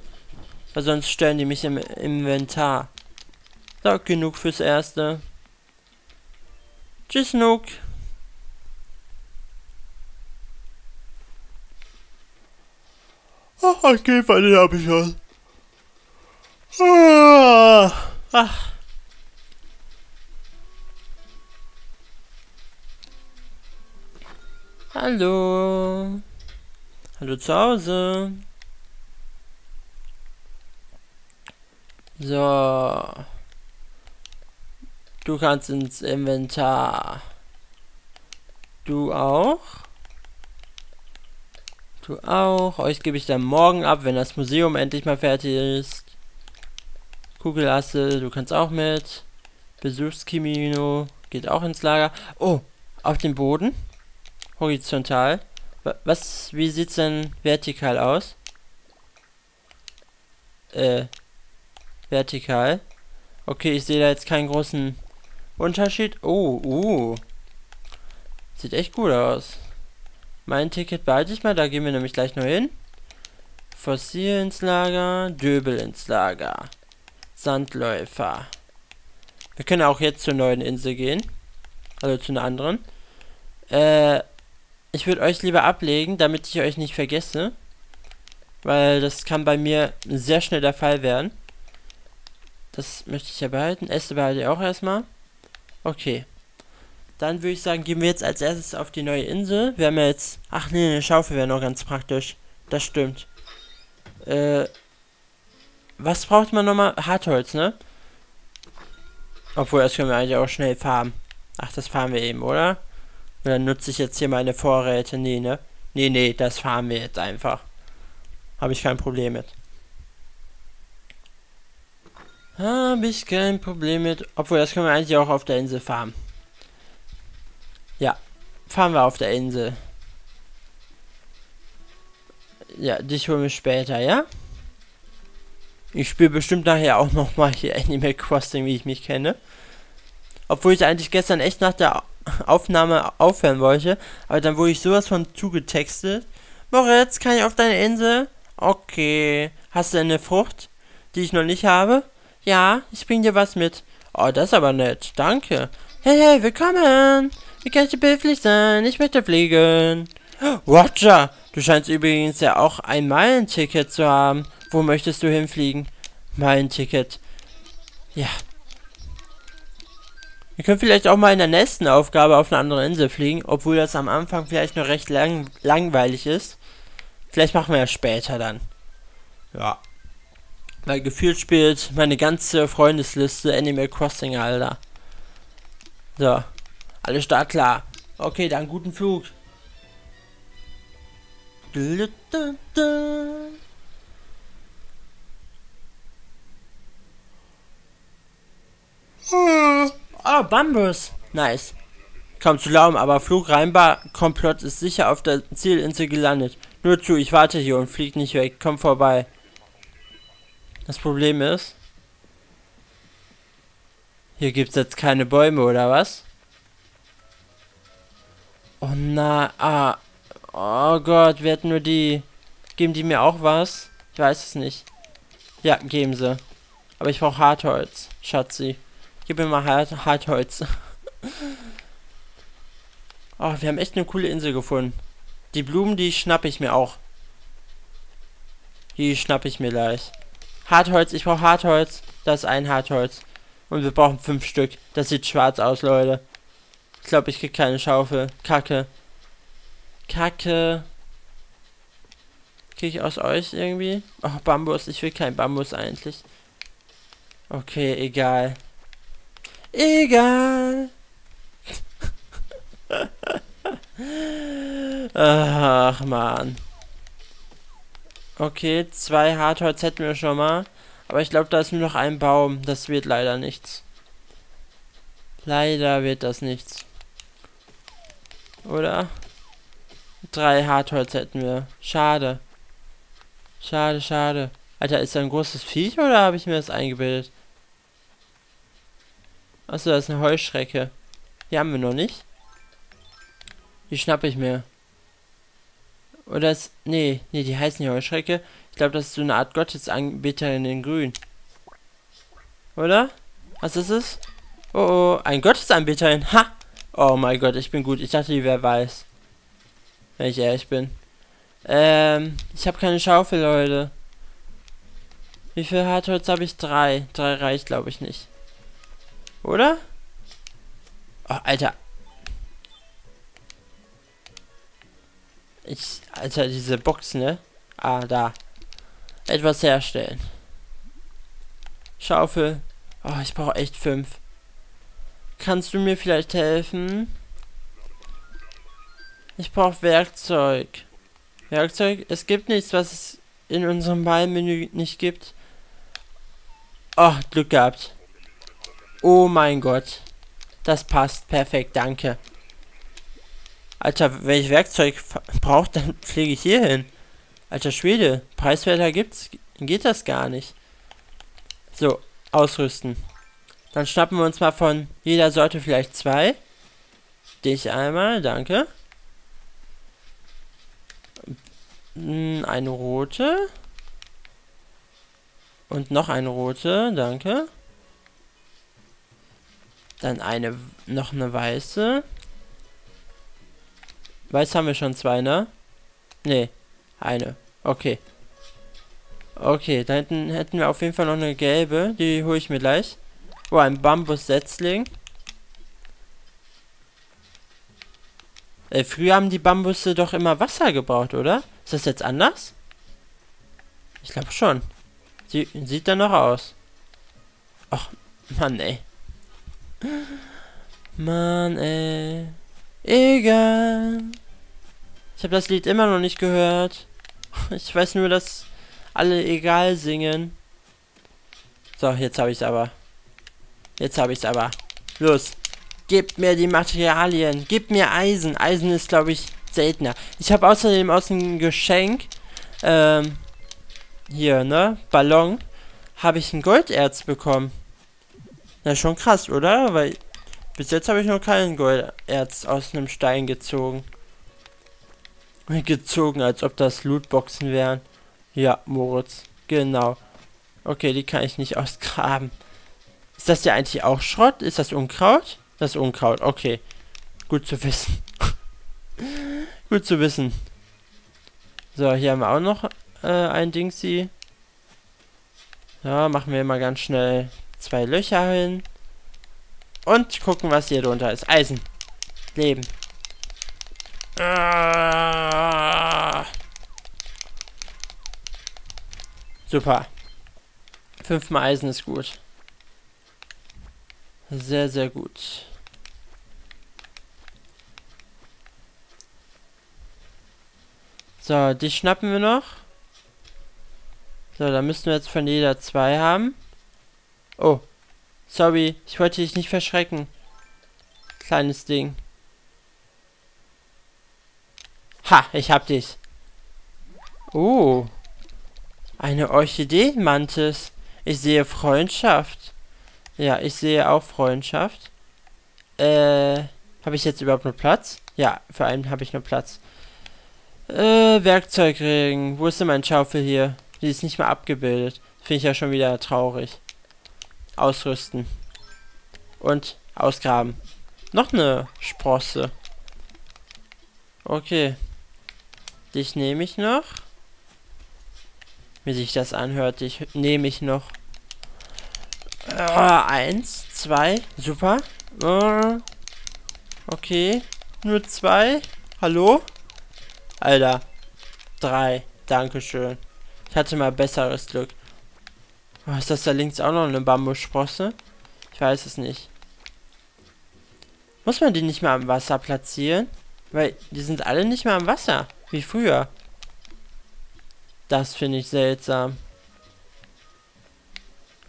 Weil sonst stören die mich im Inventar. So, genug fürs Erste. Tschüss, Nook. Ach, okay, den hab ich schon. Ach. Hallo. Hallo zu Hause. So. Du kannst ins Inventar. Du auch? Du auch. Euch gebe ich dann morgen ab, wenn das Museum endlich mal fertig ist. Kugelasse, du kannst auch mit. Besuchskimino geht auch ins Lager. Oh, auf dem Boden. Horizontal. Was, wie sieht's denn vertikal aus? Vertikal. Okay, ich sehe da jetzt keinen großen Unterschied. Oh. Sieht echt gut aus. Mein Ticket behalte ich mal, da gehen wir nämlich gleich noch hin. Fossil ins Lager, Döbel ins Lager, Sandläufer. Wir können auch jetzt zur neuen Insel gehen. Also zu einer anderen. Ich würde euch lieber ablegen, damit ich euch nicht vergesse. Weil das kann bei mir sehr schnell der Fall werden. Das möchte ich ja behalten. Äste behalte ich auch erstmal. Okay. Dann würde ich sagen, gehen wir jetzt als erstes auf die neue Insel. Wir haben ja jetzt... Ach nee, eine Schaufel wäre noch ganz praktisch. Das stimmt. Was braucht man nochmal? Hartholz, ne? Obwohl, das können wir eigentlich auch schnell farmen. Ach, das farmen wir eben, oder? Oder nutze ich jetzt hier meine Vorräte? Nee, ne? Nee, nee, das farmen wir jetzt einfach. Habe ich kein Problem mit. Habe ich kein Problem mit. Obwohl, das können wir eigentlich auch auf der Insel farmen. Ja, fahren wir auf der Insel. Ja, dich holen wir später, ja? Ich spiele bestimmt nachher auch nochmal hier Animal Crossing, wie ich mich kenne. Obwohl ich eigentlich gestern echt nach der Aufnahme aufhören wollte. Aber dann wurde ich sowas von zugetextet. Moritz, kann ich auf deine Insel? Okay. Hast du eine Frucht, die ich noch nicht habe? Ja, ich bring dir was mit. Oh, das ist aber nett. Danke. Hey, hey, willkommen. Wie kann ich dir behilflich sein? Ich möchte fliegen. Roger, du scheinst übrigens ja auch ein Meilenticket zu haben. Wo möchtest du hinfliegen? Meilenticket. Ja. Wir können vielleicht auch mal in der nächsten Aufgabe auf eine andere Insel fliegen, obwohl das am Anfang vielleicht noch recht langweilig ist. Vielleicht machen wir ja später dann. Ja. Weil gefühlt spielt meine ganze Freundesliste Animal Crossing, Alter. So. Alles startklar. Okay, dann guten Flug. Oh, Bambus. Nice. Kaum zu glauben, aber Flug reinbar Komplott ist sicher auf der Zielinsel gelandet. Nur zu, ich warte hier und flieg nicht weg. Komm vorbei. Das Problem ist, hier gibt's jetzt keine Bäume, oder was? Oh na, ah. Oh Gott, wir hätten nur die. Geben die mir auch was? Ich weiß es nicht. Ja, geben sie. Aber ich brauche Hartholz, Schatzi. Gib mir mal Hartholz. Oh, wir haben echt eine coole Insel gefunden. Die Blumen, die schnappe ich mir auch. Die schnappe ich mir gleich. Hartholz, ich brauche Hartholz. Das ist ein Hartholz. Und wir brauchen 5 Stück. Das sieht schwarz aus, Leute. Ich glaube, ich krieg keine Schaufel. Kacke. Kacke. Krieg ich aus euch irgendwie? Oh, Bambus. Ich will keinen Bambus eigentlich. Okay, egal. Egal. Ach, man. Okay, 2 Hartholz hätten wir schon mal. Aber ich glaube, da ist nur noch ein Baum. Das wird leider nichts. Leider wird das nichts. Oder? 3 Hartholz hätten wir. Schade. Schade, schade. Alter, ist da ein großes Viech oder habe ich mir das eingebildet? Achso, da ist eine Heuschrecke. Die haben wir noch nicht. Die schnappe ich mir. Oder ist... Nee, nee, die heißen nicht Heuschrecke. Ich glaube, das ist so eine Art Gottesanbeterin in Grün. Oder? Was ist es? Oh, oh, ein Gottesanbeterin. Ha! Oh mein Gott, ich bin gut. Ich dachte, die wäre weiß. Wenn ich ehrlich bin. Ich habe keine Schaufel, Leute. Wie viel Hartholz habe ich? 3. 3 reicht, glaube ich, nicht. Oder? Oh, Alter. Alter, diese Box, ne? Ah, da. Etwas herstellen. Schaufel. Oh, ich brauche echt 5. Kannst du mir vielleicht helfen? Ich brauche Werkzeug. Werkzeug? Es gibt nichts, was es in unserem Wahlmenü nicht gibt. Oh, Glück gehabt. Oh mein Gott. Das passt. Perfekt, danke. Alter, wenn ich Werkzeug brauche, dann fliege ich hier hin. Alter Schwede, preiswerter gibt's. Geht das gar nicht. So, ausrüsten. Dann schnappen wir uns mal von jeder Sorte vielleicht 2. Dich einmal, danke. Eine rote. Und noch eine rote, danke. Dann noch eine weiße. Weiß haben wir schon 2, ne? Ne, eine. Okay. Okay, da hinten hätten wir auf jeden Fall noch eine gelbe. Die hole ich mir gleich. Oh, ein Bambussetzling. Früher haben die Bambusse doch immer Wasser gebraucht, oder? Ist das jetzt anders? Ich glaube schon. Sieht dann noch aus. Ach, Mann, ey. Mann, ey. Egal. Ich habe das Lied immer noch nicht gehört. Ich weiß nur, dass alle egal singen. So, jetzt habe ich es aber. Jetzt habe ich es aber. Los. Gebt mir die Materialien. Gebt mir Eisen. Eisen ist, glaube ich, seltener. Ich habe außerdem aus dem Geschenk, hier, ne, Ballon, habe ich ein Golderz bekommen. Na, schon krass, oder? Weil bis jetzt habe ich noch keinen Golderz aus einem Stein gezogen. Gezogen, als ob das Lootboxen wären. Ja, Moritz. Genau. Okay, die kann ich nicht ausgraben. Ist das ja eigentlich auch Schrott? Ist das Unkraut? Das ist Unkraut, okay. Gut zu wissen. Gut zu wissen. So, hier haben wir auch noch ein Dingsi. Ja, machen wir mal ganz schnell 2 Löcher hin. Und gucken, was hier drunter ist. Eisen. Leben. Ah. Super. 5-mal Eisen ist gut. Sehr, sehr gut. So, die schnappen wir noch. So, da müssen wir jetzt von jeder 2 haben. Oh, sorry, ich wollte dich nicht verschrecken. Kleines Ding. Ha, ich hab dich. Oh, eine Orchideenmantis. Ich sehe Freundschaft. Ja, ich sehe auch Freundschaft. Habe ich jetzt überhaupt nur Platz? Ja, für einen habe ich nur Platz. Werkzeugring. Wo ist denn mein Schaufel hier? Die ist nicht mal abgebildet. Finde ich ja schon wieder traurig. Ausrüsten. Und ausgraben. Noch eine Sprosse. Okay. Dich nehme ich noch. Wie sich das anhört, dich nehme ich noch. 1, 2, super. Okay. Nur 2. Hallo? Alter. 3. Dankeschön. Ich hatte mal besseres Glück. Oh, ist das da links auch noch eine Bambussprosse? Ich weiß es nicht. Muss man die nicht mal am Wasser platzieren? Weil die sind alle nicht mehr am Wasser, wie früher. Das finde ich seltsam.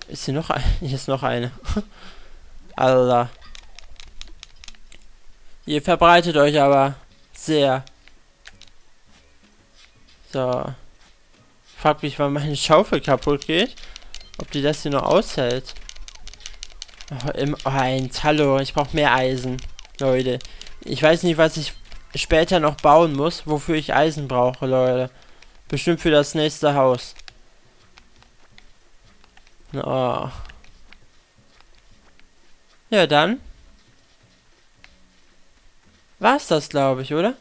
Ist hier noch eine? Hier ist noch eine. Alter. Ihr verbreitet euch aber sehr. So. Frag mich, wann meine Schaufel kaputt geht. Ob die das hier noch aushält. Oh, eins. Hallo, ich brauche mehr Eisen. Leute. Ich weiß nicht, was ich später noch bauen muss, wofür ich Eisen brauche, Leute. Bestimmt für das nächste Haus. Oh. Ja, dann. War's das, glaube ich, oder?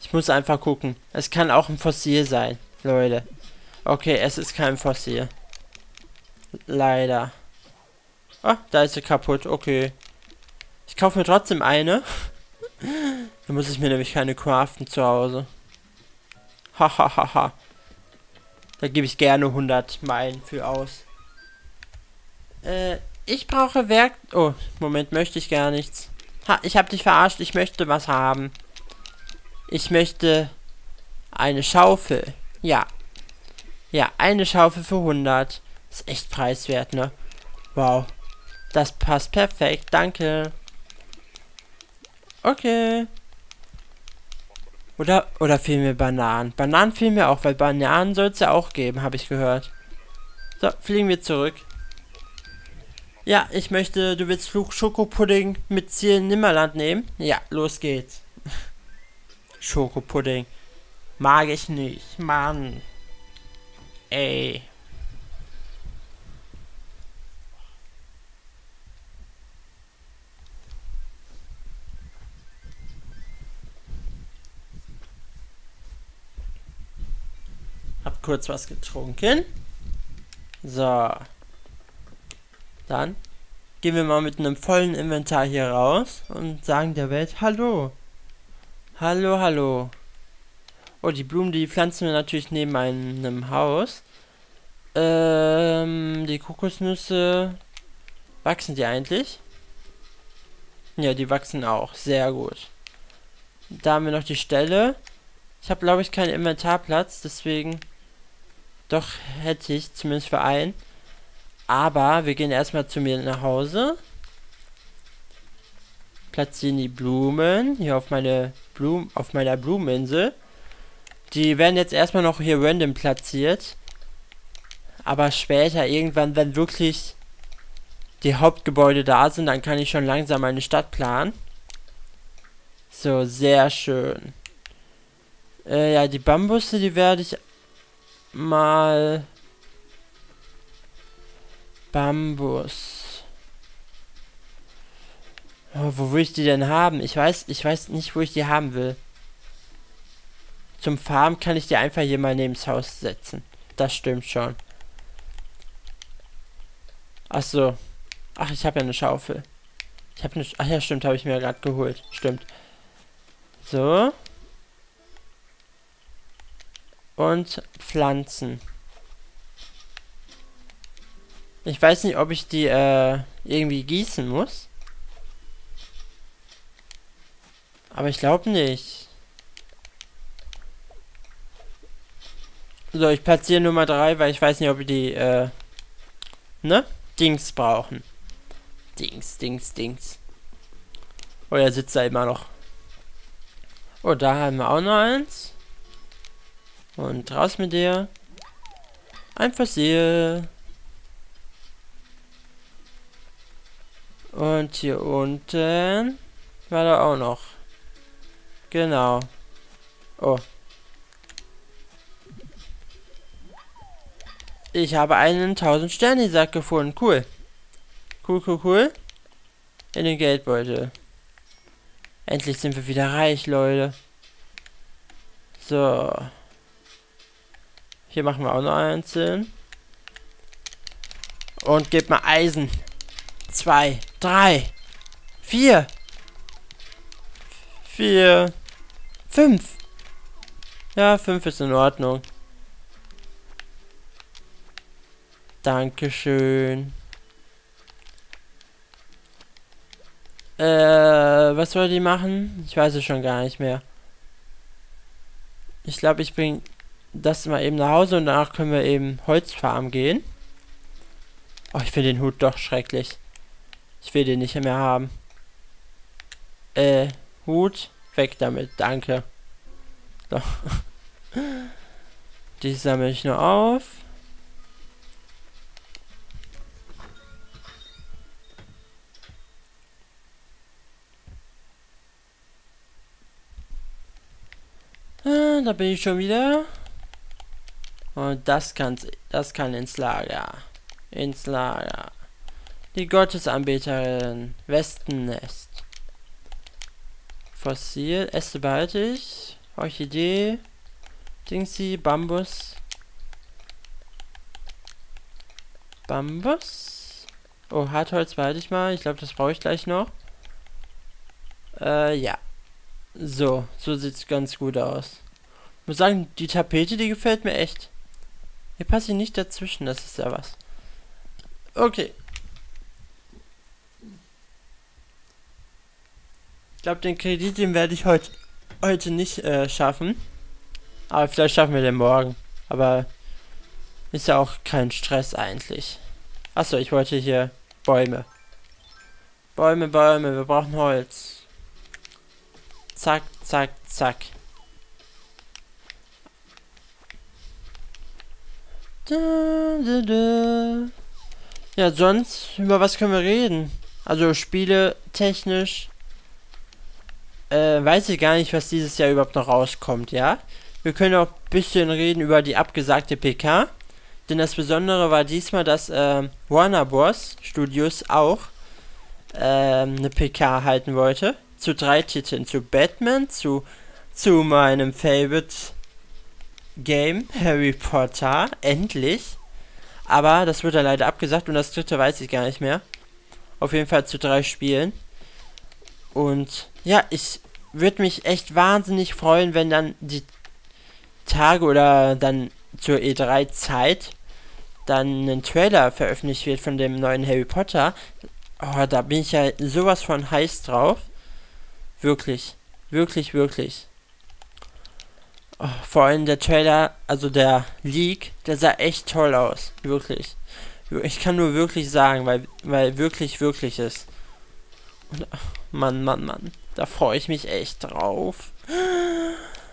Ich muss einfach gucken. Es kann auch ein Fossil sein, Leute. Okay, es ist kein Fossil. Leider. Ah, da ist sie kaputt. Okay. Ich kaufe mir trotzdem eine. Da muss ich mir nämlich keine craften zu Hause. Hahaha. Da gebe ich gerne 100 Meilen für aus. Ich brauche Oh, Moment, möchte ich gar nichts. Ha, ich habe dich verarscht. Ich möchte was haben. Ich möchte eine Schaufel. Ja. Ja, eine Schaufel für 100. Ist echt preiswert, ne? Wow. Das passt perfekt. Danke. Okay. Oder fehlen mir Bananen? Bananen fehlen mir auch, weil Bananen soll es ja auch geben, habe ich gehört. So, fliegen wir zurück. Ja, ich möchte, du willst Flug Schokopudding mit Ziel Nimmerland nehmen? Ja, los geht's. Schokopudding. Mag ich nicht, Mann. Ey. Hab kurz was getrunken. So. Dann gehen wir mal mit einem vollen Inventar hier raus und sagen der Welt Hallo. Hallo, hallo. Oh, die Blumen, die pflanzen wir natürlich neben meinem Haus. Die Kokosnüsse. Wachsen die eigentlich? Ja, die wachsen auch. Sehr gut. Da haben wir noch die Stelle. Ich habe, glaube ich, keinen Inventarplatz, deswegen... Doch, hätte ich, zumindest für einen. Aber wir gehen erstmal zu mir nach Hause. Platzieren die Blumen hier auf meiner Blumeninsel. Die werden jetzt erstmal noch hier random platziert. Aber später, irgendwann, wenn wirklich die Hauptgebäude da sind, dann kann ich schon langsam meine Stadt planen. So, sehr schön. Ja, die Bambusse, die werde ich mal... Bambus. Oh, wo will ich die denn haben? Ich weiß nicht, wo ich die haben will. Zum Farm kann ich die einfach hier mal neben das Haus setzen. Das stimmt schon. Ach so. Ach, ich habe ja eine Schaufel. Ach ja, stimmt, habe ich mir ja gerade geholt. Stimmt. So. Und Pflanzen. Ich weiß nicht, ob ich die irgendwie gießen muss. Aber ich glaube nicht. So, ich platziere Nummer 3, weil ich weiß nicht, ob wir die Dings brauchen. Dings. Oh, er sitzt da immer noch. Oh, da haben wir auch noch eins. Und raus mit dir. Ein Fossil. Und hier unten war da auch noch. Genau. Oh. Ich habe einen 1000-Sterne-Sack gefunden. Cool. Cool. In den Geldbeutel. Endlich sind wir wieder reich, Leute. So. Hier machen wir auch noch eins hin. Und gebt mal Eisen. 2, 3, 4, 5. Ja, 5 ist in Ordnung. Dankeschön. Was soll die machen? Ich weiß es schon gar nicht mehr. Ich glaube, ich bringe das mal eben nach Hause und danach können wir eben Holzfarm gehen. Oh, ich finde den Hut doch schrecklich. Ich will den nicht mehr haben. Hut, weg damit, danke. Doch. Die sammle ich nur auf. Da bin ich schon wieder. Und das kann ins Lager. Ins Lager. Die Gottesanbeterin. Westennest. Fossil. Äste behalte ich. Orchidee. Dingsy. Bambus. Oh, Hartholz behalte ich mal. Ich glaube, das brauche ich gleich noch. Ja. So sieht es ganz gut aus. Ich muss sagen, die Tapete, die gefällt mir echt. Hier passe ich nicht dazwischen. Das ist ja was. Okay. Ich glaube, den Kredit, den werde ich heute nicht schaffen. Aber vielleicht schaffen wir den morgen. Aber ist ja auch kein Stress eigentlich. Achso, ich wollte hier Bäume. Bäume, wir brauchen Holz. Zack. Ja, sonst, über was können wir reden? Also Spiele, technisch... weiß ich gar nicht, was dieses Jahr überhaupt noch rauskommt, ja? Wir können auch ein bisschen reden über die abgesagte PK. Denn das Besondere war diesmal, dass Warner Bros. Studios auch eine PK halten wollte. Zu 3 Titeln. Zu Batman, zu meinem Favorite Game, Harry Potter. Endlich. Aber das wird ja leider abgesagt und das dritte weiß ich gar nicht mehr. Auf jeden Fall zu 3 Spielen. Und ja, ich würde mich echt wahnsinnig freuen, wenn dann die Tage oder dann zur E3-Zeit dann ein Trailer veröffentlicht wird von dem neuen Harry Potter. Oh, da bin ich ja sowas von heiß drauf. Wirklich. Wirklich, wirklich. Oh, vor allem der Trailer, also der Leak, der sah echt toll aus. Wirklich. Ich kann nur wirklich sagen, weil wirklich, wirklich ist. Und, oh, Mann, Mann, Mann. Da freue ich mich echt drauf.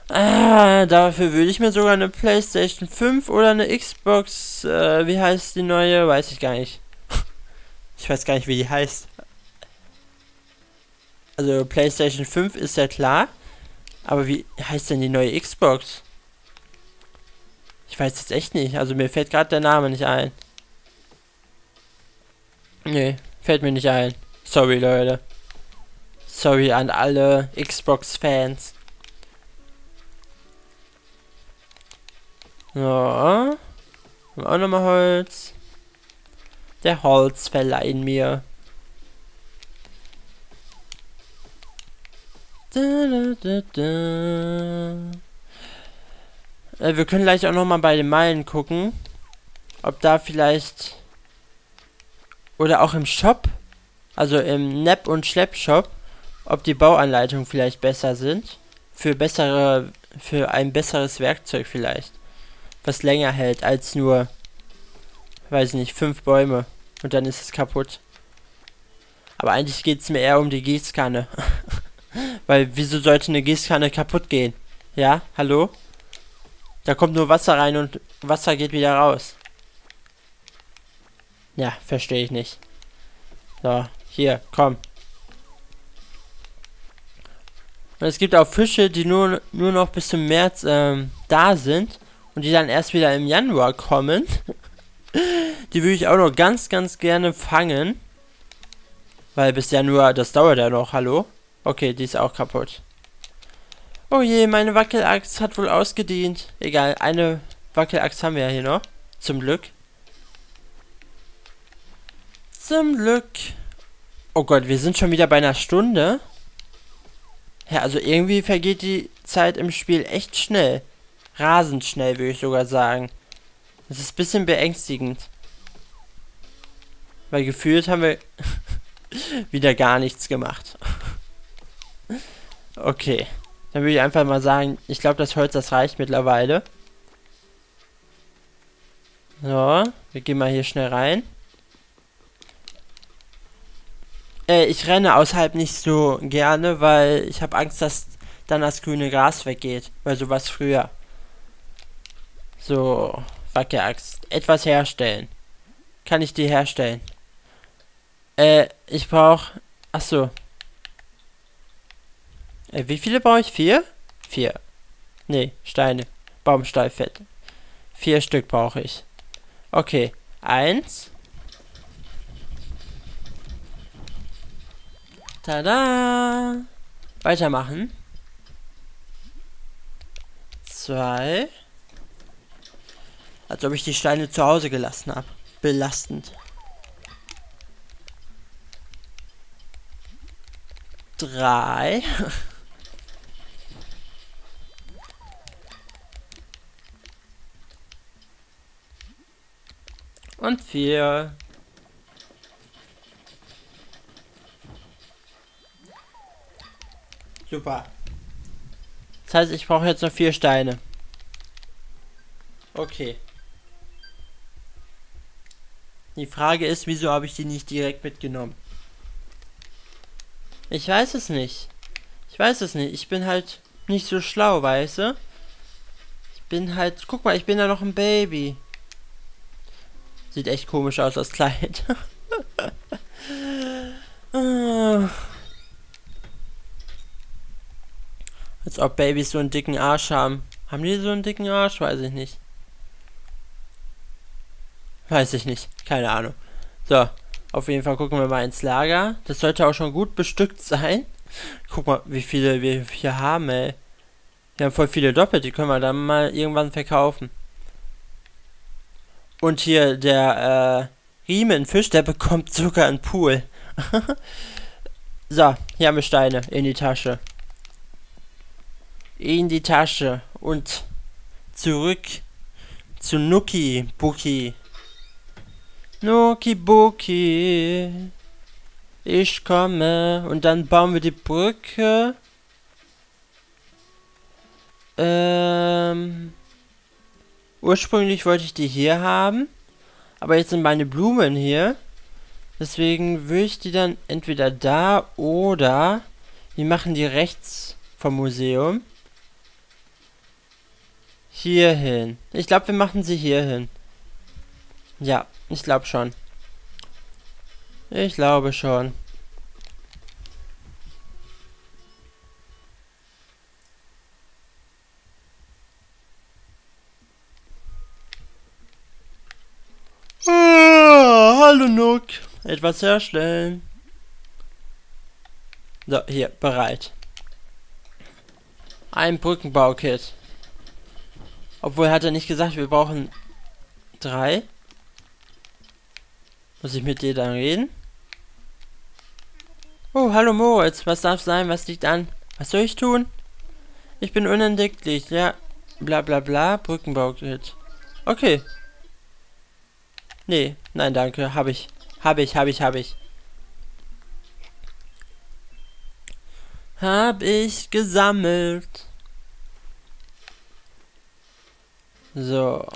Ah, dafür würde ich mir sogar eine PlayStation 5 oder eine Xbox, wie heißt die neue? Weiß ich gar nicht. Ich weiß gar nicht, wie die heißt. Also PlayStation 5 ist ja klar. Aber wie heißt denn die neue Xbox? Ich weiß jetzt echt nicht. Also mir fällt gerade der Name nicht ein. Nee, fällt mir nicht ein. Sorry, Leute. Sorry an alle Xbox-Fans. So. Und auch nochmal Holz. Der Holzfäller in mir. Wir können gleich auch nochmal bei den Meilen gucken. Ob da vielleicht... Oder auch im Shop. Also im Nepp- und Schlepp-Shop. Ob die Bauanleitungen vielleicht besser sind. Für ein besseres Werkzeug vielleicht. Was länger hält als nur... Weiß nicht, 5 Bäume. Und dann ist es kaputt. Aber eigentlich geht es mir eher um die Gießkanne. Weil, wieso sollte eine Gießkanne kaputt gehen? Ja, hallo? Da kommt nur Wasser rein und Wasser geht wieder raus. Ja, verstehe ich nicht. So, hier, komm. Und es gibt auch Fische, die nur noch bis zum März da sind. Und die dann erst wieder im Januar kommen. Die würde ich auch noch ganz, ganz gerne fangen. Weil bis Januar, das dauert ja noch, hallo? Okay, die ist auch kaputt. Oh je, meine Wackelaxt hat wohl ausgedient. Egal, eine Wackelaxt haben wir ja hier noch. Zum Glück. Zum Glück. Oh Gott, wir sind schon wieder bei einer Stunde. Ja, also irgendwie vergeht die Zeit im Spiel echt schnell. Rasend schnell, würde ich sogar sagen. Das ist ein bisschen beängstigend. Weil gefühlt haben wir wieder gar nichts gemacht. Okay, dann würde ich einfach mal sagen, ich glaube das Holz, das reicht mittlerweile. So, wir gehen mal hier schnell rein. Ich renne außerhalb nicht so gerne, weil ich habe Angst, dass dann das grüne Gras weggeht. Weil sowas früher. So, Wackelaxt. Etwas herstellen. Kann ich die herstellen? Ich brauche... Achso. Wie viele brauche ich? 4? 4. Ne, Steine. Baumstahlfett. 4 Stück brauche ich. Okay. 1. Tada! Weitermachen. 2. Als ob ich die Steine zu Hause gelassen habe. Belastend. 3. Und 4. Super. Das heißt, ich brauche jetzt noch 4 Steine. Okay. Die Frage ist, wieso habe ich die nicht direkt mitgenommen? Ich weiß es nicht. Ich weiß es nicht. Ich bin halt nicht so schlau, weißt du? Ich bin halt... Guck mal, ich bin ja noch ein Baby. Sieht echt komisch aus, das Kleid. Als ob Babys so einen dicken Arsch haben. Haben die so einen dicken Arsch? Weiß ich nicht. Weiß ich nicht. Keine Ahnung. So, auf jeden Fall gucken wir mal ins Lager. Das sollte auch schon gut bestückt sein. Guck mal, wie viele wir hier haben, ey. Wir haben voll viele Doppel, die können wir dann mal irgendwann verkaufen. Und hier der Riemenfisch, der bekommt sogar einen Pool. So, hier haben wir Steine in die Tasche. In die Tasche und zurück zu Nuki Buki. Nuki Buki. Ich komme. Und dann bauen wir die Brücke. Ursprünglich wollte ich die hier haben. Aber jetzt sind meine Blumen hier. Deswegen will ich die dann entweder da oder wir machen die rechts vom Museum. Hier hin. Ich glaube, wir machen sie hier hin. Ja, ich glaube schon. Ich glaube schon. Hallo Nook. Etwas herstellen. So, hier, bereit. Ein Brückenbaukit. Obwohl, hat er nicht gesagt, wir brauchen 3. Muss ich mit dir dann reden? Oh, hallo Moritz. Was darf sein? Was liegt an? Was soll ich tun? Ich bin unentdecklich. Ja, bla bla bla. Brückenbaukit. Okay. Nee, nein, danke. Hab ich. Hab ich gesammelt. So.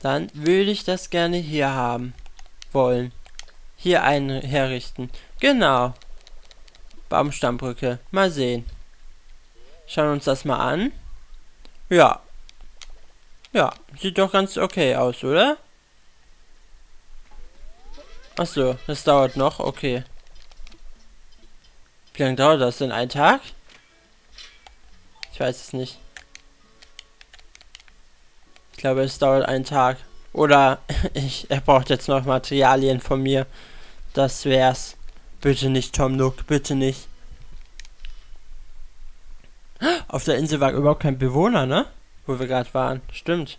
Dann würde ich das gerne hier haben wollen. Hier einen herrichten. Genau. Baumstammbrücke. Mal sehen. Schauen wir uns das mal an. Ja. Ja, sieht doch ganz okay aus, oder? Achso, das dauert noch, okay. Wie lange dauert das denn? Ein Tag? Ich weiß es nicht. Ich glaube, es dauert einen Tag. Oder er braucht jetzt noch Materialien von mir. Das wär's. Bitte nicht, Tom Nook, bitte nicht. Auf der Insel war überhaupt kein Bewohner, ne? Wo wir gerade waren. Stimmt.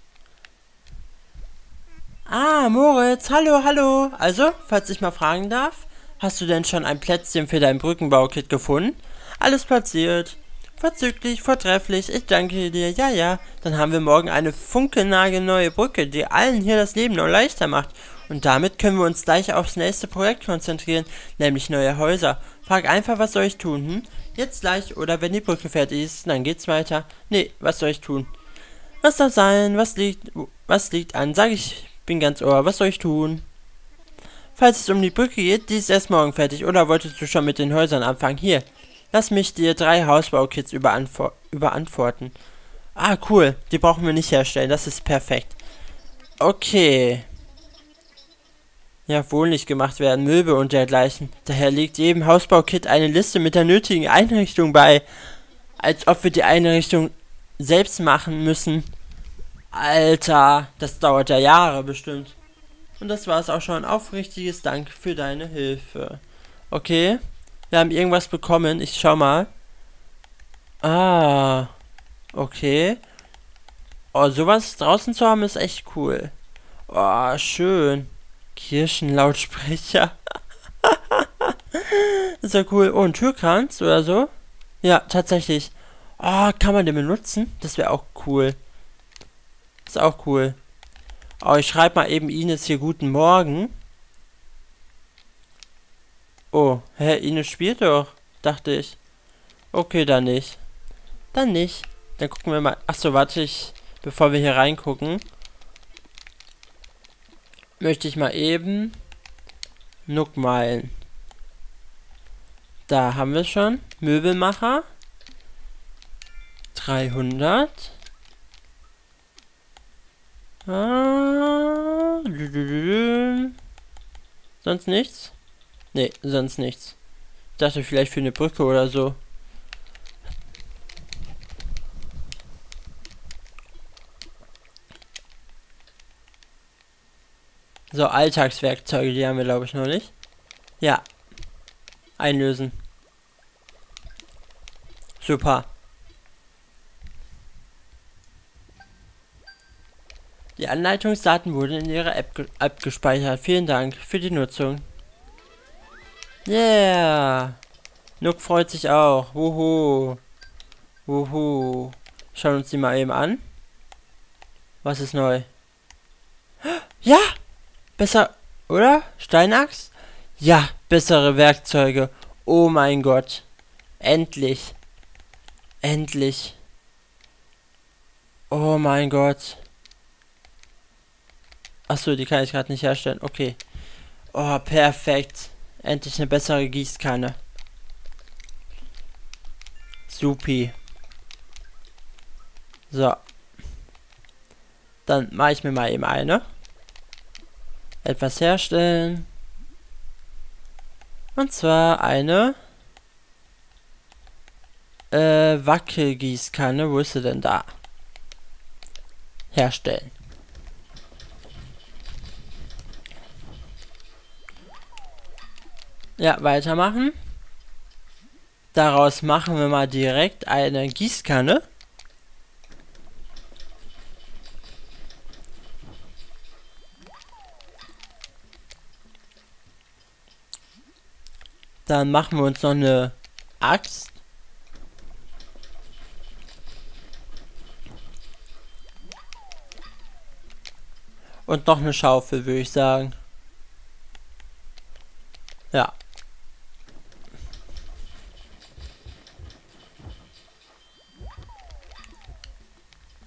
Ah, Moritz, hallo, hallo. Also, falls ich mal fragen darf, hast du denn schon ein Plätzchen für dein Brückenbaukit gefunden? Alles platziert. Vorzüglich, vortrefflich, ich danke dir. Ja, ja, dann haben wir morgen eine funkelnagelneue Brücke, die allen hier das Leben noch leichter macht. Und damit können wir uns gleich aufs nächste Projekt konzentrieren, nämlich neue Häuser. Frag einfach, was soll ich tun, hm? Jetzt gleich oder wenn die Brücke fertig ist, dann geht's weiter. Nee, was soll ich tun? Was soll sein? Was liegt an? Sag ich, bin ganz ohr. Was soll ich tun? Falls es um die Brücke geht, die ist erst morgen fertig. Oder wolltest du schon mit den Häusern anfangen? Hier, lass mich dir 3 Hausbaukits überantworten. Ah, cool. Die brauchen wir nicht herstellen. Das ist perfekt. Okay. Ja, wohl nicht gemacht werden. Möbel und dergleichen. Daher liegt jedem Hausbaukit eine Liste mit der nötigen Einrichtung bei. Als ob wir die Einrichtung selbst machen müssen. Alter, das dauert ja Jahre bestimmt. Und das war's auch schon. Aufrichtiges Dank für deine Hilfe. Okay, wir haben irgendwas bekommen. Ich schau mal. Ah, okay. Oh, sowas draußen zu haben ist echt cool. Oh, schön. Kirchenlautsprecher. Ist ja cool. Oh, ein Türkranz oder so? Ja, tatsächlich. Oh, kann man den benutzen? Das wäre auch cool. Ist auch cool. Oh, ich schreibe mal eben Ines hier guten Morgen. Oh, hä, Ines spielt doch, dachte ich. Okay, dann nicht. Dann nicht. Dann gucken wir mal. Achso, warte ich, bevor wir hier reingucken. Möchte ich mal eben Nook malen. Da haben wir schon. Möbelmacher. 300. Ah, sonst nichts? Nee, sonst nichts. Ich dachte vielleicht für eine Brücke oder so. So, Alltagswerkzeuge, die haben wir glaube ich noch nicht. Ja. Einlösen. Super. Die Anleitungsdaten wurden in ihrer App gespeichert. Vielen Dank für die Nutzung. Yeah! Nook freut sich auch. Wuhu! Wuhu! Schauen wir uns die mal eben an. Was ist neu? Ja! Besser oder? Steinaxt? Ja, bessere Werkzeuge. Oh mein Gott. Endlich. Endlich. Oh mein Gott. Achso, die kann ich gerade nicht herstellen. Okay. Oh, perfekt. Endlich eine bessere Gießkanne. Supi. So. Dann mache ich mir mal eben eine. Etwas herstellen. Und zwar eine Wackelgießkanne. Wo ist sie denn da? Herstellen. Ja, weitermachen. Daraus machen wir mal direkt eine Gießkanne. Dann machen wir uns noch eine Axt. Und noch eine Schaufel, würde ich sagen. Ja.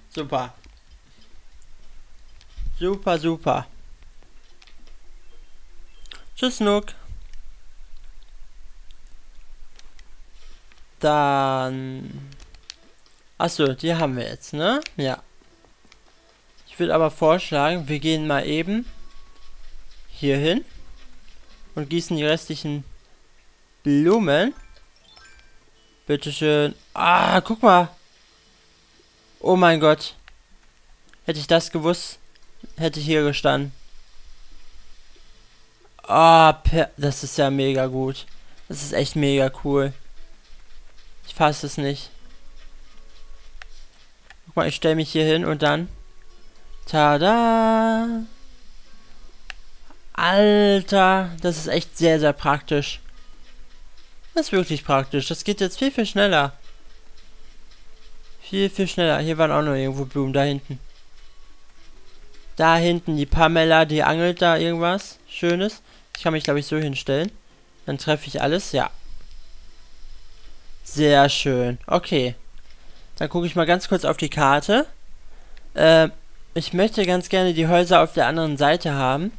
Super. Super, super. Tschüss, Nook. Dann... Achso, die haben wir jetzt, ne? Ja. Ich würde aber vorschlagen, wir gehen mal eben hier hin und gießen die restlichen Blumen. Bitteschön. Ah, guck mal. Oh mein Gott. Hätte ich das gewusst, hätte ich hier gestanden. Ah, das ist ja mega gut. Das ist echt mega cool. Ich fasse es nicht. Guck mal, ich stelle mich hier hin und dann... Tada! Alter, das ist echt sehr, sehr praktisch. Das ist wirklich praktisch. Das geht jetzt viel, viel schneller. Viel, viel schneller. Hier waren auch noch irgendwo Blumen. Da hinten. Da hinten. Die Pamela, die angelt da irgendwas Schönes. Ich kann mich, glaube ich, so hinstellen. Dann treffe ich alles. Ja. Sehr schön. Okay. Dann gucke ich mal ganz kurz auf die Karte. Ich möchte ganz gerne die Häuser auf der anderen Seite haben.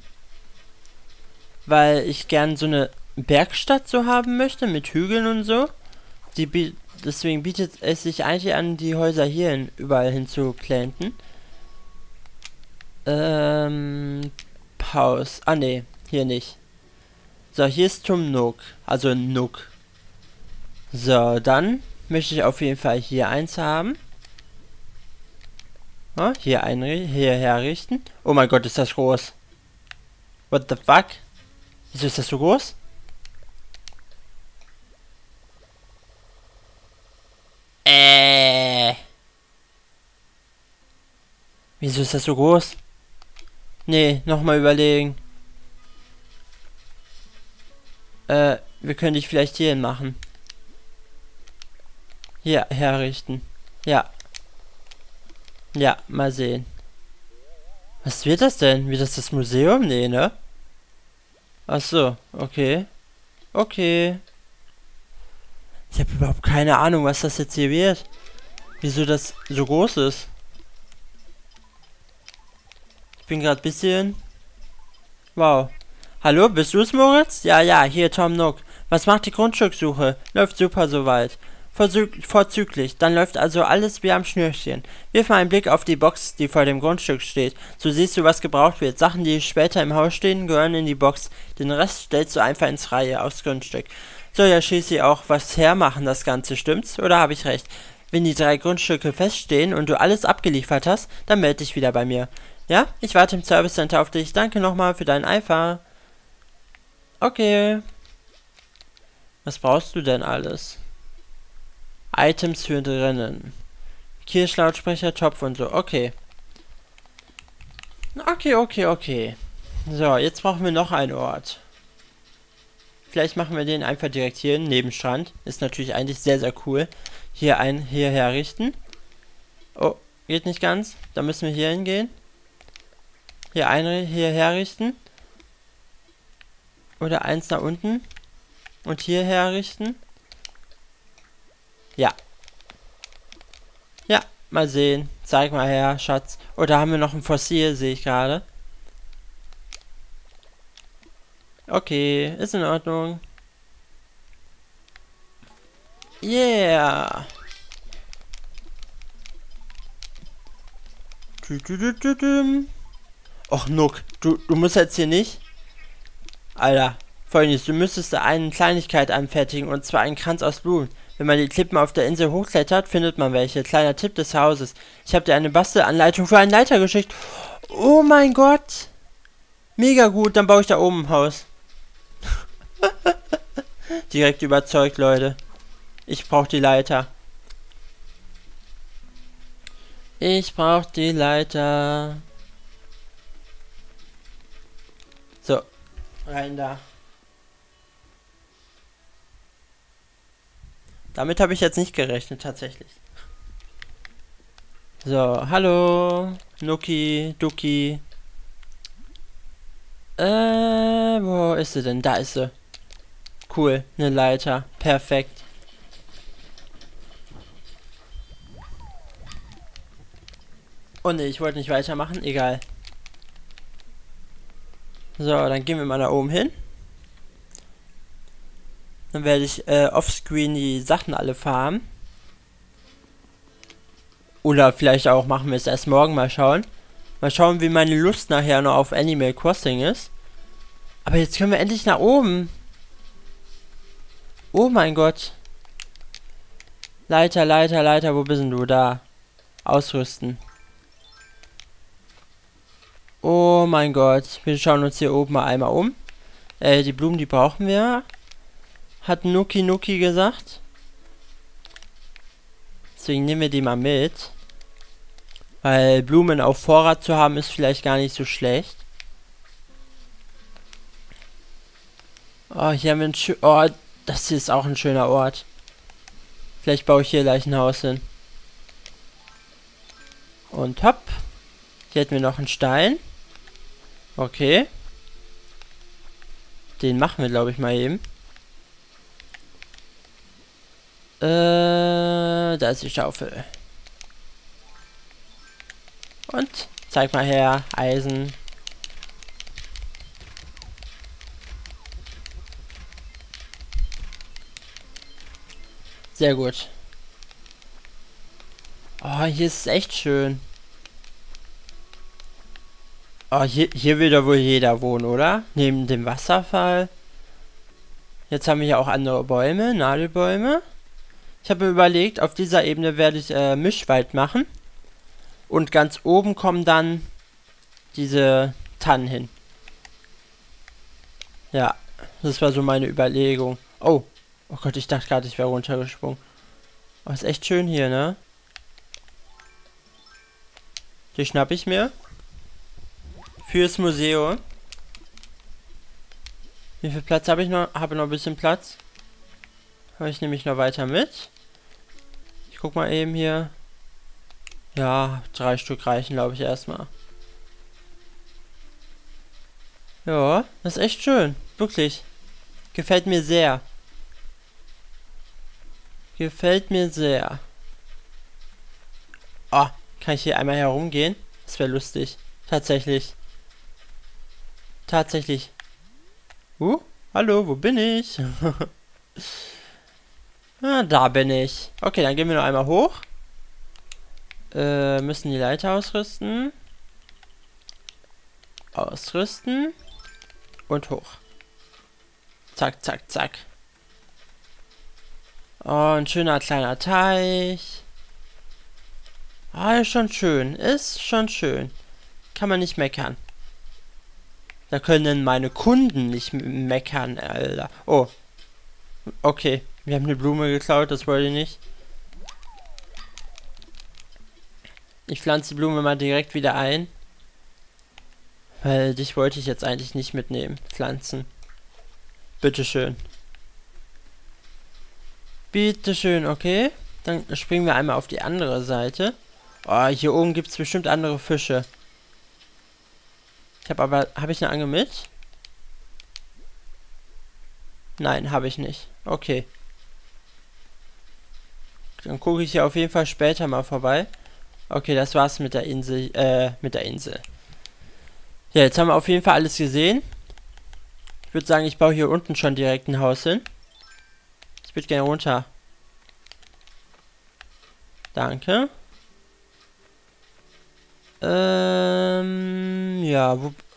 Weil ich gerne so eine Bergstadt so haben möchte. Mit Hügeln und so. Deswegen bietet es sich eigentlich an, die Häuser hier überall hin zu planten. Pause. Ah, ne. Hier nicht. So, hier ist Tom Nook. Also Nook. So, dann möchte ich auf jeden Fall hier eins haben. Ja, hier herrichten. Oh mein Gott, ist das groß. What the fuck? Wieso ist das so groß? Wieso ist das so groß? Nee, nochmal überlegen. Wir können dich vielleicht hierhin machen. Hier herrichten. Ja. Ja, mal sehen. Was wird das denn? Wird das das Museum? Nee, ne? Ach so, okay. Okay. Ich habe überhaupt keine Ahnung, was das jetzt hier wird. Wieso das so groß ist. Ich bin gerade ein bisschen... Wow. Hallo, bist du es, Moritz? Ja, ja, hier Tom Nook. Was macht die Grundstückssuche? Läuft super soweit. Vorzüglich, dann läuft also alles wie am Schnürchen. Wirf mal einen Blick auf die Box, die vor dem Grundstück steht. So siehst du, was gebraucht wird. Sachen, die später im Haus stehen, gehören in die Box. Den Rest stellst du einfach ins Freie, aufs Grundstück. Soll ja schließlich auch was hermachen, das Ganze, stimmt's? Oder habe ich recht? Wenn die 3 Grundstücke feststehen und du alles abgeliefert hast, dann melde dich wieder bei mir. Ja, ich warte im Service Center auf dich. Danke nochmal für deinen Eifer. Okay. Was brauchst du denn alles? Items für drinnen. Kirschlautsprecher, Topf und so. Okay. Okay. So, jetzt brauchen wir noch einen Ort. Vielleicht machen wir den einfach direkt hier neben Strand. Ist natürlich eigentlich sehr, sehr cool. Hier herrichten. Oh, geht nicht ganz. Da müssen wir hier hingehen. Hier herrichten. Oder eins nach unten. Und hierher richten. Ja. Ja, mal sehen. Zeig mal her, Schatz. Oder haben wir noch ein Fossil, sehe ich gerade. Okay, ist in Ordnung. Yeah. Och, Nook, du musst jetzt hier nicht. Alter, Folgendes, du müsstest da eine Kleinigkeit anfertigen, und zwar einen Kranz aus Blumen. Wenn man die Klippen auf der Insel hochklettert, findet man welche. Kleiner Tipp des Hauses. Ich habe dir eine Bastelanleitung für einen Leiter geschickt. Oh mein Gott. Mega gut, dann baue ich da oben ein Haus. Direkt überzeugt, Leute. Ich brauche die Leiter. Ich brauche die Leiter. So, rein da. Damit habe ich jetzt nicht gerechnet, tatsächlich. So, hallo. Nuki, Duki. Wo ist sie denn? Da ist sie. Cool, eine Leiter. Perfekt. Oh ne, ich wollte nicht weitermachen, egal. So, dann gehen wir mal da oben hin. Dann werde ich offscreen die Sachen alle farmen. Oder vielleicht auch machen wir es erst morgen, mal schauen. Mal schauen, wie meine Lust nachher noch auf Animal Crossing ist. Aber jetzt können wir endlich nach oben. Oh mein Gott. Leiter, Leiter, Leiter, wo bist denn du? Da. Ausrüsten. Oh mein Gott, wir schauen uns hier oben mal einmal um. Die Blumen, die brauchen wir. Hat Nuki Nuki gesagt. Deswegen nehmen wir die mal mit. Weil Blumen auf Vorrat zu haben, ist vielleicht gar nicht so schlecht. Oh, hier haben wir einen schönen... Oh, das hier ist auch ein schöner Ort. Vielleicht baue ich hier gleich ein Haus hin. Und hopp. Hier hätten wir noch einen Stein. Okay. Den machen wir, glaube ich, mal eben. Da ist die Schaufel. Und, zeig mal her, Eisen. Sehr gut. Oh, hier ist es echt schön. Oh, hier will doch wohl jeder wohnen, oder? Neben dem Wasserfall. Jetzt haben wir hier auch andere Bäume, Nadelbäume. Ich habe mir überlegt, auf dieser Ebene werde ich Mischwald machen. Und ganz oben kommen dann diese Tannen hin. Ja, das war so meine Überlegung. Oh, oh Gott, ich dachte gerade, ich wäre runtergesprungen. Oh, ist echt schön hier, ne? Die schnappe ich mir. Fürs Museum. Wie viel Platz habe ich noch? Habe noch ein bisschen Platz. Habe ich nämlich noch weiter mit. Ich guck mal eben hier. Ja, 3 Stück reichen, glaube ich, erstmal. Ja, das ist echt schön. Wirklich. Gefällt mir sehr. Gefällt mir sehr. Oh, kann ich hier einmal herumgehen? Das wäre lustig. Tatsächlich. Tatsächlich. Hallo, wo bin ich? Ah, da bin ich. Okay, dann gehen wir noch einmal hoch. Müssen die Leiter ausrüsten. Ausrüsten. Und hoch. Zack, zack, zack. Oh, ein schöner kleiner Teich. Ah, ist schon schön. Ist schon schön. Kann man nicht meckern. Da können meine Kunden nicht meckern, Alter. Oh. Okay. Wir haben eine Blume geklaut, das wollte ich nicht. Ich pflanze die Blume mal direkt wieder ein. Weil dich wollte ich jetzt eigentlich nicht mitnehmen. Pflanzen. Bitteschön. Bitteschön, okay. Dann springen wir einmal auf die andere Seite. Oh, hier oben gibt es bestimmt andere Fische. Ich habe aber... Habe ich eine Angel mit? Nein, habe ich nicht. Okay. Dann gucke ich hier auf jeden Fall später mal vorbei. Okay, das war's mit der Insel. Ja, jetzt haben wir auf jeden Fall alles gesehen. Ich würde sagen, ich baue hier unten schon direkt ein Haus hin. Ich würde gerne runter. Danke. Ja,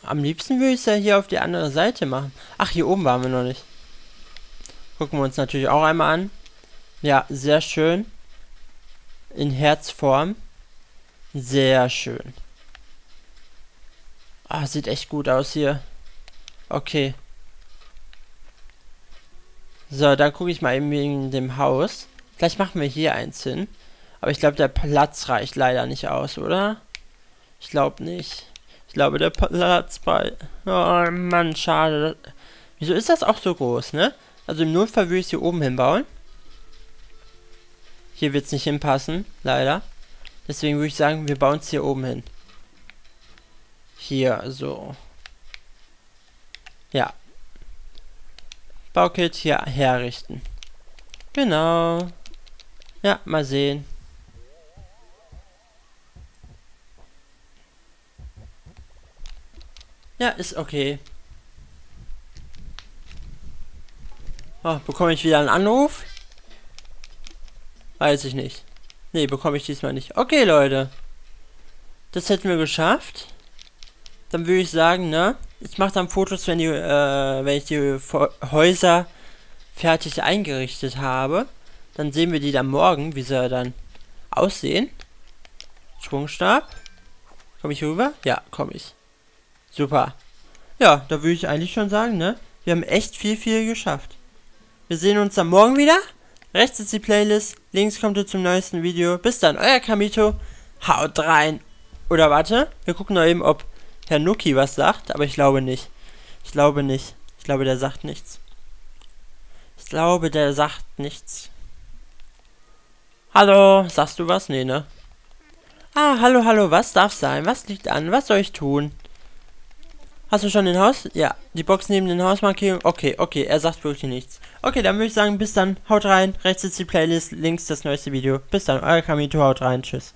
am liebsten würde ich es ja hier auf die andere Seite machen. Ach, hier oben waren wir noch nicht. Gucken wir uns natürlich auch einmal an. Ja, sehr schön. In Herzform. Sehr schön. Ah, sieht echt gut aus hier. Okay. So, dann gucke ich mal eben wegen dem Haus. Vielleicht machen wir hier eins hin. Aber ich glaube, der Platz reicht leider nicht aus, oder? Ich glaube nicht. Ich glaube, der Platz bei... Oh Mann, schade. Wieso ist das auch so groß, ne? Also im Notfall würde ich es hier oben hinbauen. Hier wird es nicht hinpassen, leider. Deswegen würde ich sagen, wir bauen es hier oben hin. Hier, so. Ja. Baukit hier herrichten. Genau. Ja, mal sehen. Ja, ist okay. Oh, bekomme ich wieder einen Anruf? Weiß ich nicht. Nee, bekomme ich diesmal nicht. Okay, Leute. Das hätten wir geschafft. Dann würde ich sagen, ne? Ich mache dann Fotos, wenn, wenn ich die Häuser fertig eingerichtet habe. Dann sehen wir die dann morgen, wie sie dann aussehen. Schwungstab. Komme ich rüber? Ja, komme ich. Super. Ja, da würde ich eigentlich schon sagen, ne? Wir haben echt viel geschafft. Wir sehen uns dann morgen wieder. Rechts ist die Playlist, links kommt ihr zum neuesten Video. Bis dann, euer Kamito. Haut rein. Oder warte, wir gucken noch eben, ob Herr Nuki was sagt, aber ich glaube nicht. Ich glaube nicht. Ich glaube, der sagt nichts. Ich glaube, der sagt nichts. Hallo, sagst du was? Nee, ne? Ah, hallo, was darf sein? Was liegt an? Was soll ich tun? Hast du schon den Haus? Ja, die Box neben den Hausmarkierungen. Okay, er sagt wirklich nichts. Okay, dann würde ich sagen, bis dann, haut rein, rechts ist die Playlist, links das neueste Video. Bis dann, euer Kamito, haut rein, tschüss.